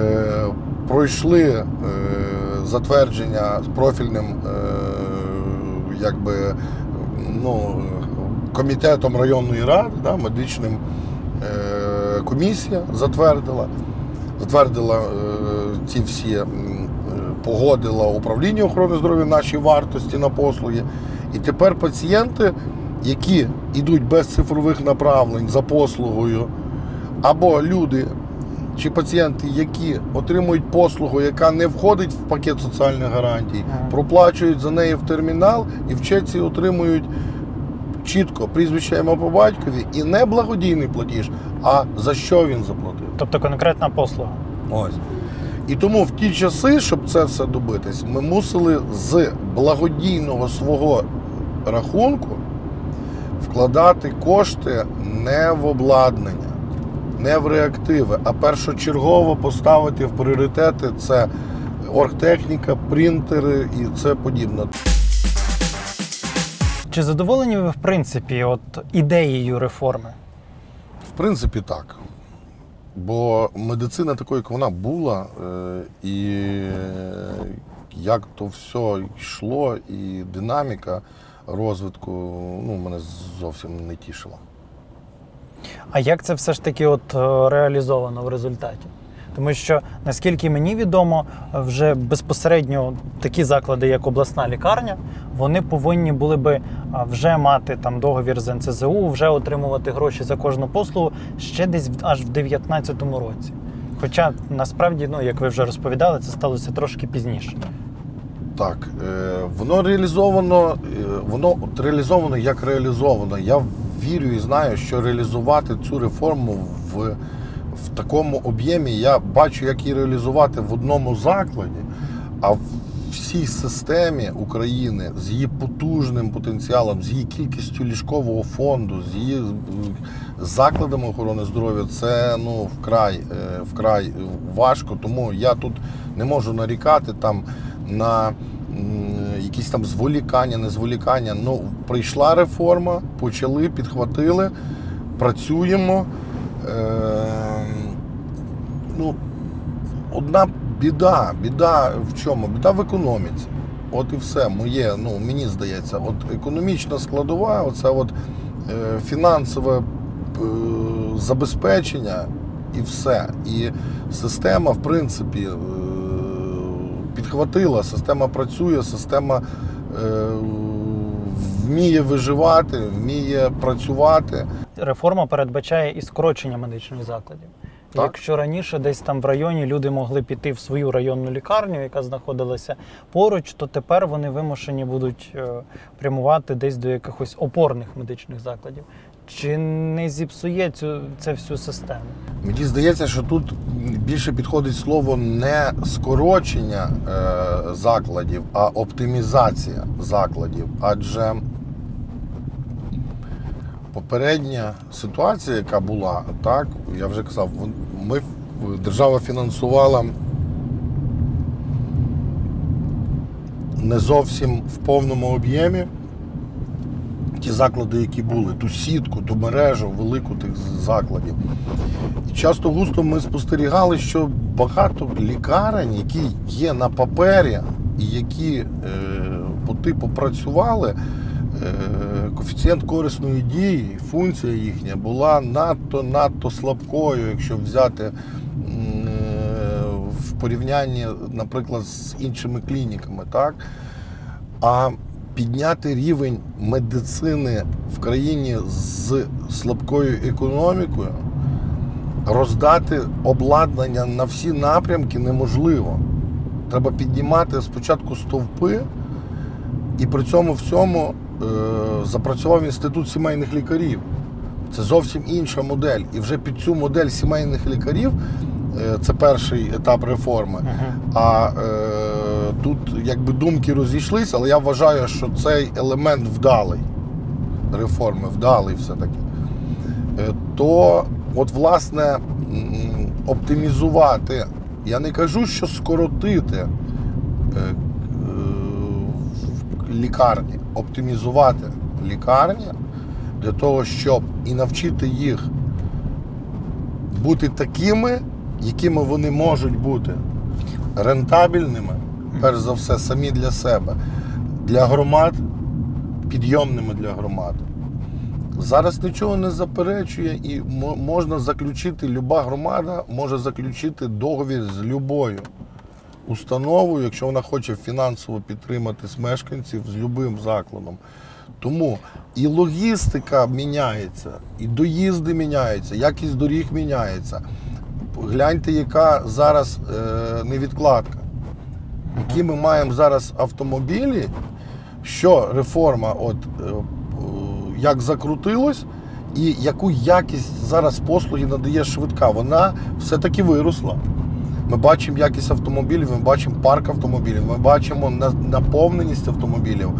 е... пройшли е... затвердження з профільним е... якби, ну, комітетом районної ради, да, медичним е... комісія затвердила, затвердила е... ці всі, погодила управління охорони здоров'я наші вартості на послуги. І тепер пацієнти, які йдуть без цифрових направлень за послугою, або люди чи пацієнти, які отримують послугу, яка не входить в пакет соціальних гарантій, проплачують за неї в термінал і в чеці отримують чітко прізвище, ім'я, по батькові, і не благодійний платіж, а за що він заплатив. Тобто конкретна послуга. Ось. І тому в ті часи, щоб це все добитись, ми мусили з благодійного свого рахунку вкладати кошти не в обладнання, не в реактиви, а першочергово поставити в пріоритети – це оргтехніка, принтери і це подібне. Чи задоволені ви, в принципі, от ідеєю реформи? В принципі, так. Бо медицина такою, як вона була, і як то все йшло, і динаміка розвитку, ну, мене зовсім не тішила. А як це все ж таки от реалізовано в результаті? Тому що, наскільки мені відомо, вже безпосередньо такі заклади, як обласна лікарня, вони повинні були би вже мати там договір з ен це зе у, вже отримувати гроші за кожну послугу ще десь аж в дві тисячі дев'ятнадцятому році. Хоча, насправді, ну, як ви вже розповідали, це сталося трошки пізніше. Так, воно реалізовано, воно реалізовано як реалізовано. Я вірю і знаю, що реалізувати цю реформу в В такому об'ємі я бачу, як її реалізувати в одному закладі, а в всій системі України з її потужним потенціалом, з її кількістю ліжкового фонду, з її закладами охорони здоров'я, це ну, вкрай, вкрай важко. Тому я тут не можу нарікати там, на якісь там зволікання, незволікання. Ну, прийшла реформа, почали, підхватили, працюємо. Ну, одна біда, біда в чому? Біда в економіці. От і все моє, ну, мені здається, от економічна складова, оце от е, фінансове е, забезпечення і все. І система, в принципі, е, підхватила, система працює, система е, вміє виживати, вміє працювати. Реформа передбачає і скорочення медичних закладів. Так. Якщо раніше десь там в районі люди могли піти в свою районну лікарню, яка знаходилася поруч, то тепер вони вимушені будуть прямувати десь до якихось опорних медичних закладів. Чи не зіпсує цю, це всю систему? Мені здається, що тут більше підходить слово не скорочення е, закладів, а оптимізація закладів. Адже попередня ситуація, яка була, так, я вже казав, ми, держава фінансувала не зовсім в повному об'ємі ті заклади, які були, ту сітку, ту мережу, велику тих закладів. І часто густо ми спостерігали, що багато лікарень, які є на папері і які е, по типу працювали, коефіцієнт корисної дії, функція їхня була надто-надто слабкою, якщо взяти в порівнянні, наприклад, з іншими клініками, так? А підняти рівень медицини в країні з слабкою економікою, роздати обладнання на всі напрямки неможливо. Треба піднімати спочатку стовпи, і при цьому всьому запрацював інститут сімейних лікарів. Це зовсім інша модель. І вже під цю модель сімейних лікарів, це перший етап реформи, uh-huh. а е, тут якби думки розійшлися, але я вважаю, що цей елемент вдалий, реформи вдалий все-таки. Е, то, от власне, оптимізувати, я не кажу, що скоротити е, е, лікарні, оптимізувати лікарні для того, щоб і навчити їх бути такими, якими вони можуть бути, рентабельними, перш за все, самі для себе, для громад, підйомними для громад. Зараз нічого не заперечує і можна заключити, люба громада може заключити договір з любою установою, якщо вона хоче фінансово підтримати мешканців з любим закладом. Тому і логістика міняється, і доїзди міняються, якість доріг міняється. Гляньте, яка зараз е, невідкладка, які ми маємо зараз автомобілі, що реформа, от е, як закрутилось, і яку якість зараз послуги надає швидка, вона все-таки виросла. Ми бачимо якість автомобілів, ми бачимо парк автомобілів, ми бачимо наповненість автомобілів,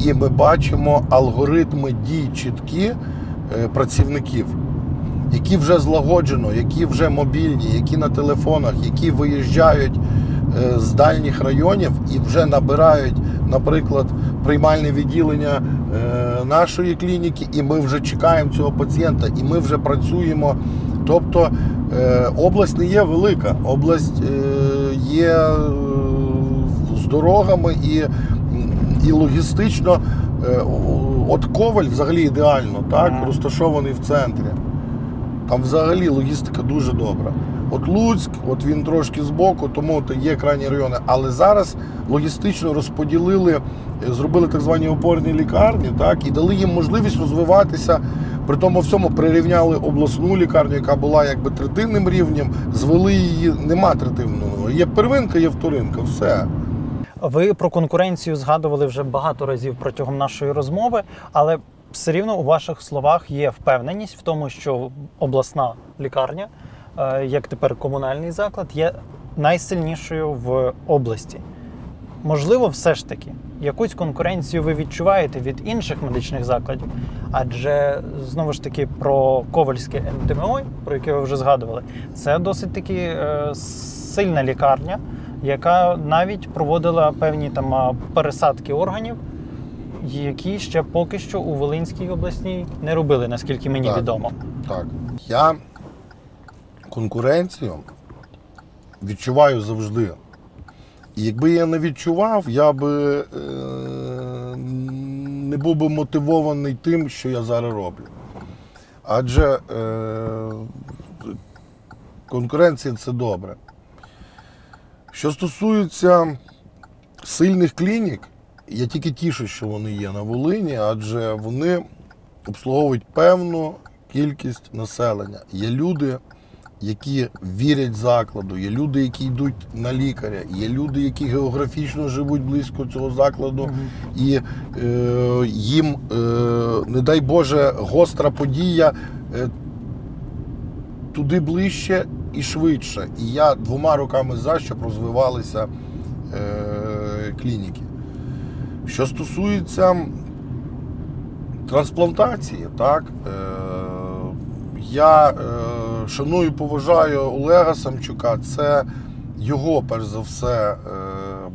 і ми бачимо алгоритми дій чіткі е, працівників, які вже злагоджено, які вже мобільні, які на телефонах, які виїжджають з дальніх районів і вже набирають, наприклад, приймальне відділення нашої клініки, і ми вже чекаємо цього пацієнта, і ми вже працюємо. Тобто область не є велика, область є з дорогами і, і логістично. От Коваль взагалі ідеально, так, розташований в центрі. Там взагалі логістика дуже добра. От Луцьк, от він трошки збоку, тому є крайні райони. Але зараз логістично розподілили, зробили так звані опорні лікарні, так, і дали їм можливість розвиватися. При тому всьому прирівняли обласну лікарню, яка була якби третинним рівнем, звели її, нема третинного. Є первинка, є вторинка, все. Ви про конкуренцію згадували вже багато разів протягом нашої розмови, але все рівно у ваших словах є впевненість в тому, що обласна лікарня, як тепер комунальний заклад, є найсильнішою в області. Можливо, все ж таки, якусь конкуренцію ви відчуваєте від інших медичних закладів, адже, знову ж таки, про Ковальське ен те ем о, про яке ви вже згадували, це досить таки е, сильна лікарня, яка навіть проводила певні там пересадки органів, які ще поки що у Волинській обласній не робили, наскільки мені так, відомо. Так. Я конкуренцію відчуваю завжди. І якби я не відчував, я би е- не був би мотивований тим, що я зараз роблю. Адже е- конкуренція – це добре. Що стосується сильних клінік, я тільки тішу, що вони є на Волині, адже вони обслуговують певну кількість населення. Є люди, які вірять закладу, є люди, які йдуть на лікаря, є люди, які географічно живуть близько цього закладу, mm-hmm. і е, їм, е, не дай Боже, гостра подія е, туди ближче і швидше. І я двома руками за, щоб розвивалися е, клініки. Що стосується трансплантації, так? Е, я е, шаную, поважаю Олега Самчука. Це його, перш за все, е,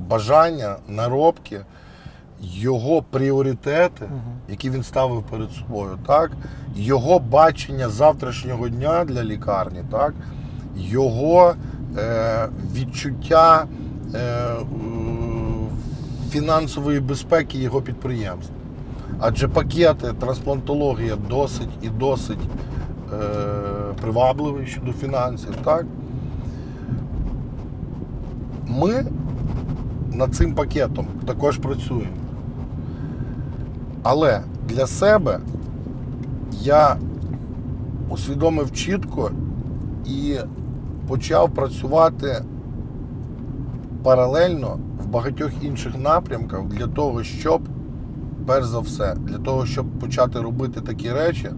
бажання, наробки, його пріоритети, які він ставив перед собою, так? Його бачення завтрашнього дня для лікарні, так? Його е, відчуття е, фінансової безпеки його підприємств. Адже пакети трансплантологія досить і досить е, привабливі щодо фінансів, так? Ми над цим пакетом також працюємо. Але для себе я усвідомив чітко і почав працювати паралельно в багатьох інших напрямках для того, щоб, перш за все, для того, щоб почати робити такі речі,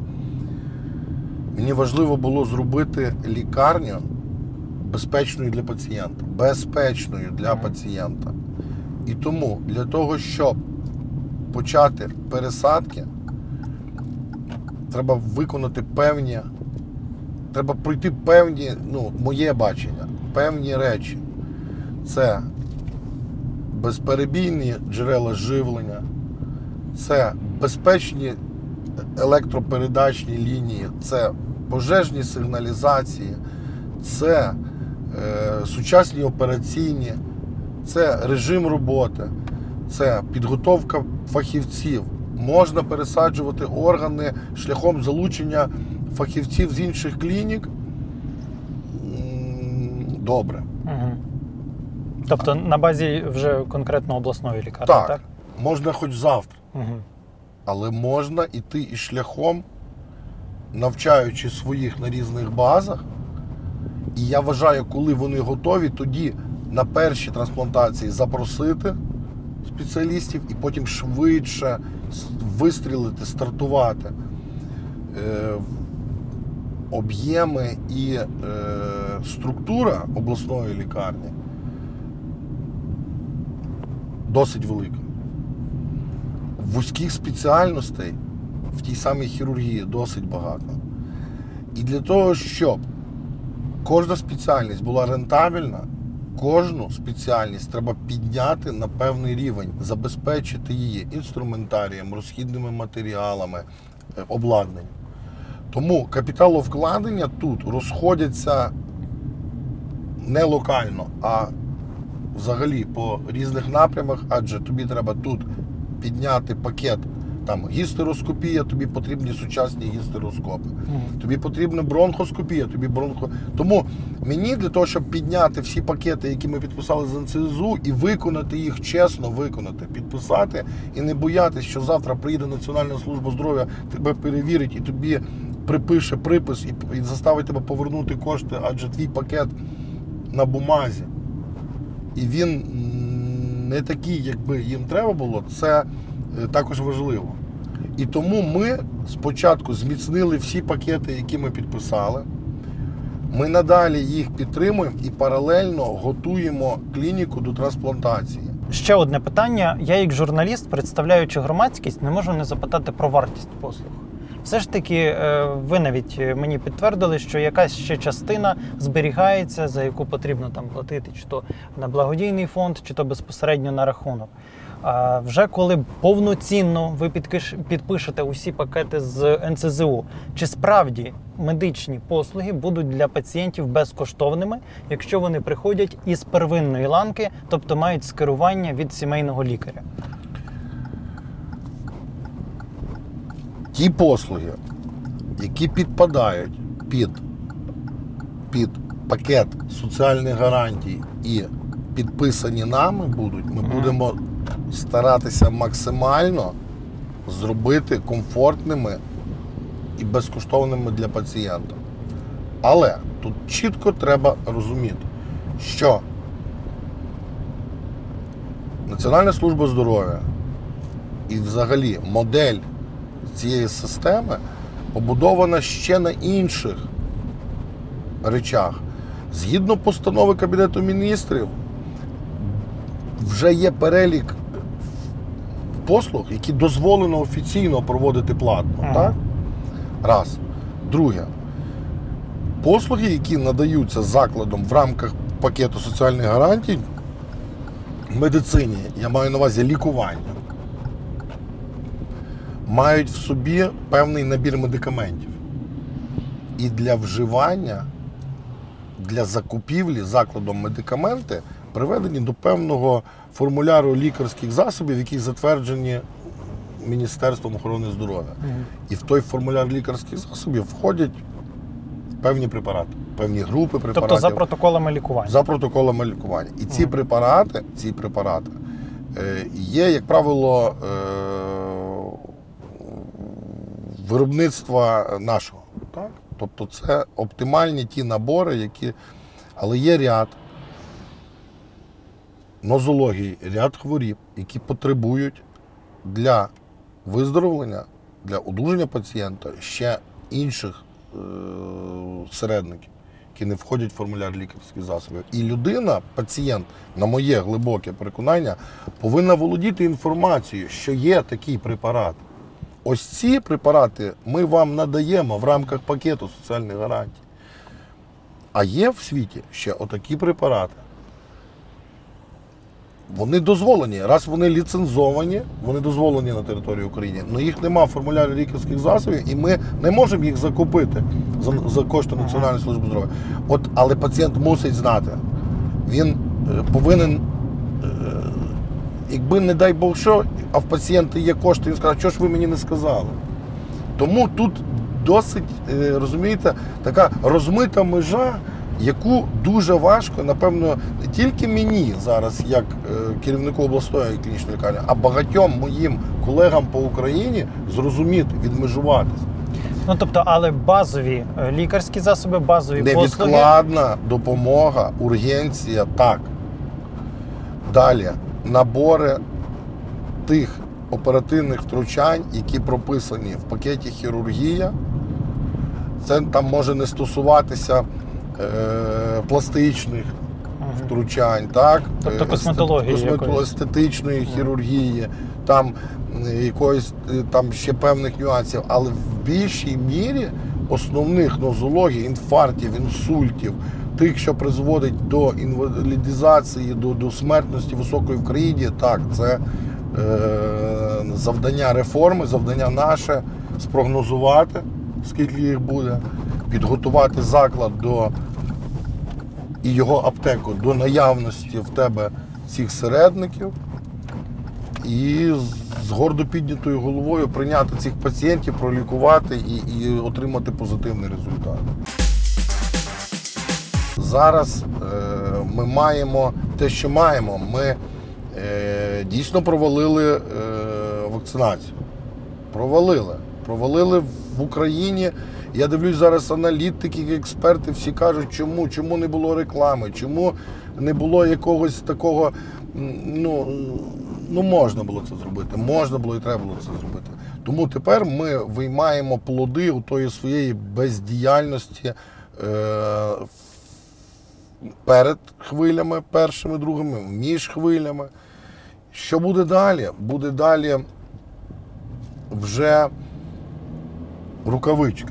мені важливо було зробити лікарню безпечною для пацієнта. Безпечною для пацієнта. І тому для того, щоб почати пересадки, треба виконати певні, треба пройти певні, ну, моє бачення, певні речі. Це безперебійні джерела живлення, це безпечні електропередачні лінії, це пожежні сигналізації, це е, сучасні операційні, це режим роботи, це підготовка фахівців. Можна пересаджувати органи шляхом залучення фахівців з інших клінік. Добре. Угу. Тобто на базі вже конкретно обласної лікарні, так? Так, можна хоч завтра. Угу. Але можна йти і шляхом, навчаючи своїх на різних базах. І я вважаю, коли вони готові, тоді на перші трансплантації запросити спеціалістів і потім швидше вистрілити, стартувати. Е, об'єми і е, структура обласної лікарні досить велика. Вузьких спеціальностей в тій самій хірургії досить багато. І для того, щоб кожна спеціальність була рентабельна, кожну спеціальність треба підняти на певний рівень, забезпечити її інструментарієм, розхідними матеріалами, обладнанням. Тому капіталовкладення тут розходяться не локально, а взагалі по різних напрямах, адже тобі треба тут підняти пакет, там гістероскопія, тобі потрібні сучасні гістероскопи. Mm. Тобі потрібна бронхоскопія, тобі бронхо... Тому мені для того, щоб підняти всі пакети, які ми підписали з НЦЗУ, і виконати їх, чесно виконати, підписати, і не боятися, що завтра приїде Національна служба здоров'я, тебе перевірить і тобі припише припис, і, і заставить тебе повернути кошти, адже твій пакет на бумазі. І він не такий, якби їм треба було, це також важливо. І тому ми спочатку зміцнили всі пакети, які ми підписали. Ми надалі їх підтримуємо і паралельно готуємо клініку до трансплантації. Ще одне питання. Я, як журналіст, представляючи громадськість, не можу не запитати про вартість послуг. Все ж таки, ви навіть мені підтвердили, що якась ще частина зберігається, за яку потрібно там платити, чи то на благодійний фонд, чи то безпосередньо на рахунок. А вже коли повноцінно ви підпишете усі пакети з НЦЗУ, чи справді медичні послуги будуть для пацієнтів безкоштовними, якщо вони приходять із первинної ланки, тобто мають скерування від сімейного лікаря? Ті послуги, які підпадають під, під пакет соціальних гарантій і підписані нами будуть, ми mm-hmm. будемо старатися максимально зробити комфортними і безкоштовними для пацієнта. Але тут чітко треба розуміти, що Національна служба здоров'я і взагалі модель цієї системи побудована ще на інших речах. Згідно постанови Кабінету міністрів, вже є перелік послуг, які дозволено офіційно проводити платно. Ага. Так? Раз. Друге. Послуги, які надаються закладом в рамках пакету соціальних гарантій в медицині, я маю на увазі лікування, мають в собі певний набір медикаментів. І для вживання, для закупівлі закладом медикаменти приведені до певного формуляру лікарських засобів, які затверджені Міністерством охорони здоров'я. Mm-hmm. І в той формуляр лікарських засобів входять певні препарати, певні групи препаратів. Тобто за протоколами лікування? За протоколами лікування. І ці mm-hmm. препарати, ці препарати е, є, як правило, е, виробництва нашого. Так? Тобто це оптимальні ті набори, які... Але є ряд нозологій, ряд хворіб, які потребують для виздоровлення, для одужання пацієнта ще інших е- середників, які не входять в формуляр лікарських засобів. І людина, пацієнт, на моє глибоке переконання, повинна володіти інформацією, що є такий препарат. Ось ці препарати ми вам надаємо в рамках пакету соціальних гарантій. А є в світі ще отакі препарати. Вони дозволені, раз вони ліцензовані, вони дозволені на території України, але їх немає в формулярі лікарських засобів і ми не можемо їх закупити за, за кошти Національної служби здоров'я. От, але пацієнт мусить знати, він е, повинен, е, якби не дай Бог що, а в пацієнта є кошти, він скаже, що ж ви мені не сказали. Тому тут досить, е, розумієте, така розмита межа, яку дуже важко, напевно, не тільки мені зараз, як керівнику обласної клінічної лікарні, а багатьом моїм колегам по Україні зрозуміти, відмежуватися. Ну, тобто, але базові лікарські засоби, базові послуги... Невідкладна допомога, ургенція, так. Далі, набори тих оперативних втручань, які прописані в пакеті хірургія, це там може не стосуватися пластичних ага. втручань, так? Тобто косметології якоїсь. Естетичної хірургії, там якоїсь, там ще певних нюансів, але в більшій мірі основних нозологій, інфарктів, інсультів, тих, що призводить до інвалідизації, до, до смертності високої в країні, так, це е, завдання реформи, завдання наше спрогнозувати, скільки їх буде, підготувати заклад до і його аптеку до наявності в тебе цих середників і з гордо піднятою головою прийняти цих пацієнтів, пролікувати і, і отримати позитивний результат. Зараз е, ми маємо те, що маємо. Ми е, дійсно провалили е, вакцинацію. Провалили. Провалили в Україні. Я дивлюсь зараз аналітики, експерти, всі кажуть, чому, чому не було реклами, чому не було якогось такого, ну, ну можна було це зробити, можна було і треба було це зробити. Тому тепер ми виймаємо плоди у тої своєї бездіяльності е- перед хвилями, першими, другими, між хвилями. Що буде далі? Буде далі вже рукавичка.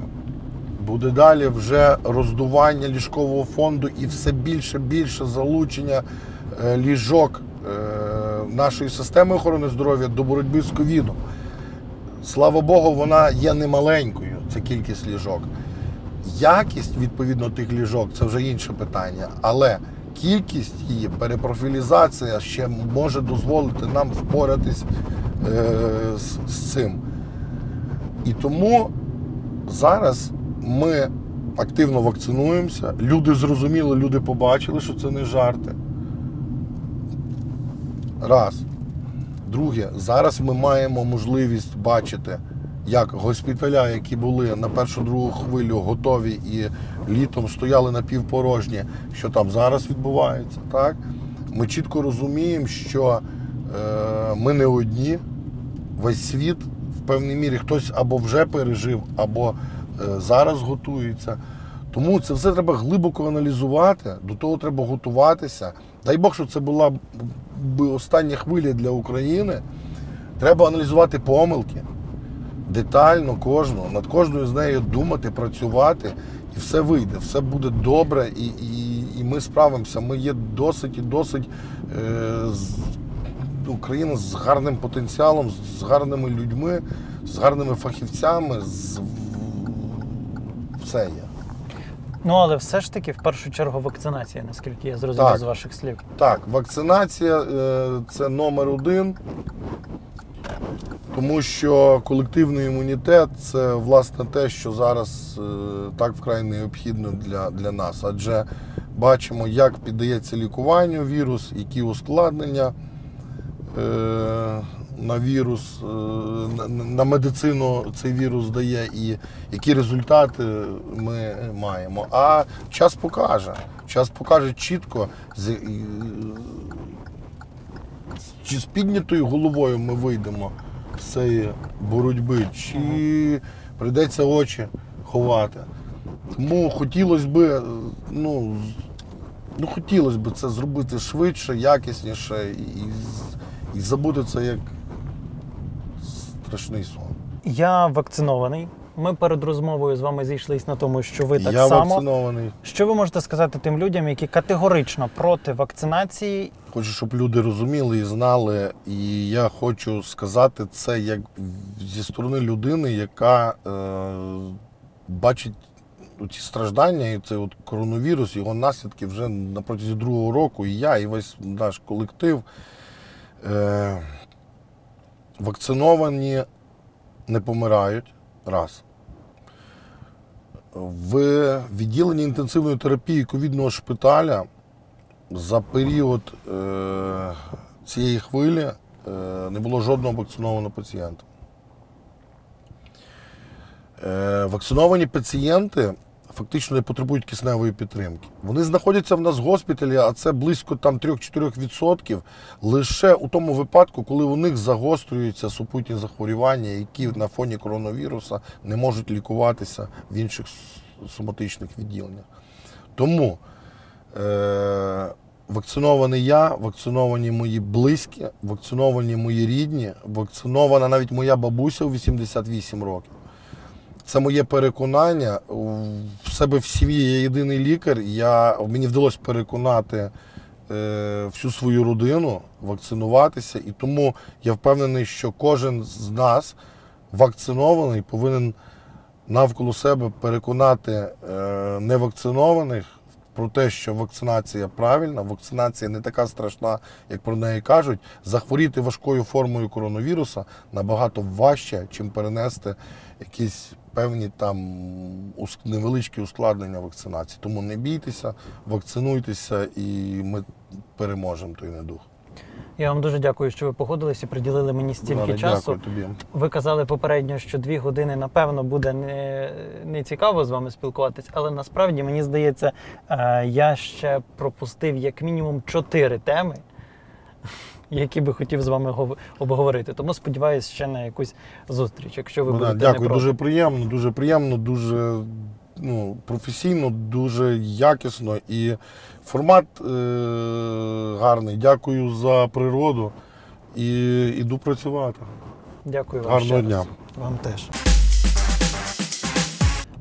Буде далі вже роздування ліжкового фонду і все більше-більше залучення ліжок нашої системи охорони здоров'я до боротьби з ковідом. Слава Богу, вона є немаленькою, ця кількість ліжок. Якість, відповідно, тих ліжок – це вже інше питання, але кількість її, перепрофілізація ще може дозволити нам впоратись з цим. І тому зараз ми активно вакцинуємося, люди зрозуміли, люди побачили, що це не жарти. Раз. Друге, зараз ми маємо можливість бачити, як госпіталя, які були на першу-другу хвилю готові і літом стояли напівпорожні, що там зараз відбувається. Так? Ми чітко розуміємо, що е, ми не одні, весь світ в певній мірі хтось або вже пережив, або зараз готується. Тому це все треба глибоко аналізувати, до того треба готуватися. Дай Бог, що це була б остання хвиля для України, Треба аналізувати помилки, детально кожну, над кожною з нею думати, працювати, і все вийде, все буде добре, і, і, і ми справимося. Ми є досить і досить е, з, Україна з гарним потенціалом, з гарними людьми, з гарними фахівцями, з, все є. Ну, але все ж таки, в першу чергу, вакцинація, наскільки я зрозумів з ваших слів. Так, вакцинація – це номер один, тому що колективний імунітет – це, власне, те, що зараз так вкрай необхідно для, для нас. Адже бачимо, як піддається лікуванню вірус, які ускладнення на вірус, на медицину цей вірус дає і які результати ми маємо. А час покаже. Час покаже чітко, з, чи з піднятою головою ми вийдемо з цієї боротьби, чи прийдеться очі ховати. Тому хотілося б, ну, ну хотілося б це зробити швидше, якісніше і, і забути це як страшний сон. Я вакцинований. Ми перед розмовою з вами зійшлися на тому, що ви так Я само. Я вакцинований. Що ви можете сказати тим людям, які категорично проти вакцинації? Хочу, щоб люди розуміли і знали. І я хочу сказати це як зі сторони людини, яка е, бачить ці страждання, і цей от коронавірус, його наслідки вже на протязі другого року. І я, і весь наш колектив. Е, вакциновані не помирають, раз. В відділенні інтенсивної терапії ковідного шпиталя за період е, цієї хвилі е, не було жодного вакцинованого пацієнта. Е, вакциновані пацієнти фактично не потребують кисневої підтримки. Вони знаходяться в нас в госпіталі, а це близько там три-чотири відсотки лише у тому випадку, коли у них загострюються супутні захворювання, які на фоні коронавіруса не можуть лікуватися в інших соматичних відділеннях. Тому е- вакцинований я, вакциновані мої близькі, вакциновані мої рідні, вакцинована навіть моя бабуся у вісімдесят вісім років. Це моє переконання. В себе в сім'ї я єдиний лікар. Я, мені вдалося переконати е, всю свою родину вакцинуватися. І тому я впевнений, що кожен з нас вакцинований повинен навколо себе переконати е, невакцинованих про те, що вакцинація правильна, вакцинація не така страшна, як про неї кажуть. Захворіти важкою формою коронавіруса набагато важче, чим перенести якісь певні там невеличкі ускладнення вакцинації. Тому не бійтеся, вакцинуйтеся і ми переможемо той недух. Я вам дуже дякую, що ви погодилися, приділили мені стільки Далі, часу. Тобі. Ви казали попередньо, що дві години, напевно, буде не, не цікаво з вами спілкуватись, але насправді, мені здається, я ще пропустив як мінімум чотири теми, які би хотів з вами обговорити. Тому сподіваюся ще на якусь зустріч, якщо ви Далі, будете дякую. Не проти. Дуже приємно, дуже приємно, дуже ну, професійно, дуже якісно і формат е- гарний. Дякую за природу і іду працювати. Дякую вам. Гарного дня. Вам теж.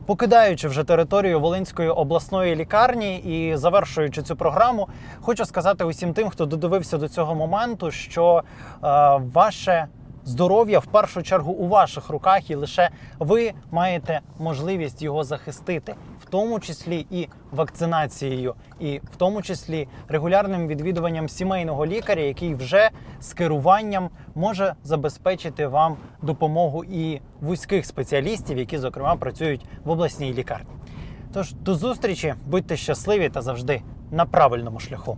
Покидаючи вже територію Волинської обласної лікарні і завершуючи цю програму, хочу сказати усім тим, хто додивився до цього моменту, що е- ваше здоров'я в першу чергу у ваших руках, і лише ви маєте можливість його захистити, в тому числі і вакцинацією, і в тому числі регулярним відвідуванням сімейного лікаря, який вже з керуванням може забезпечити вам допомогу і вузьких спеціалістів, які, зокрема, працюють в обласній лікарні. Тож, до зустрічі, будьте щасливі та завжди на правильному шляху.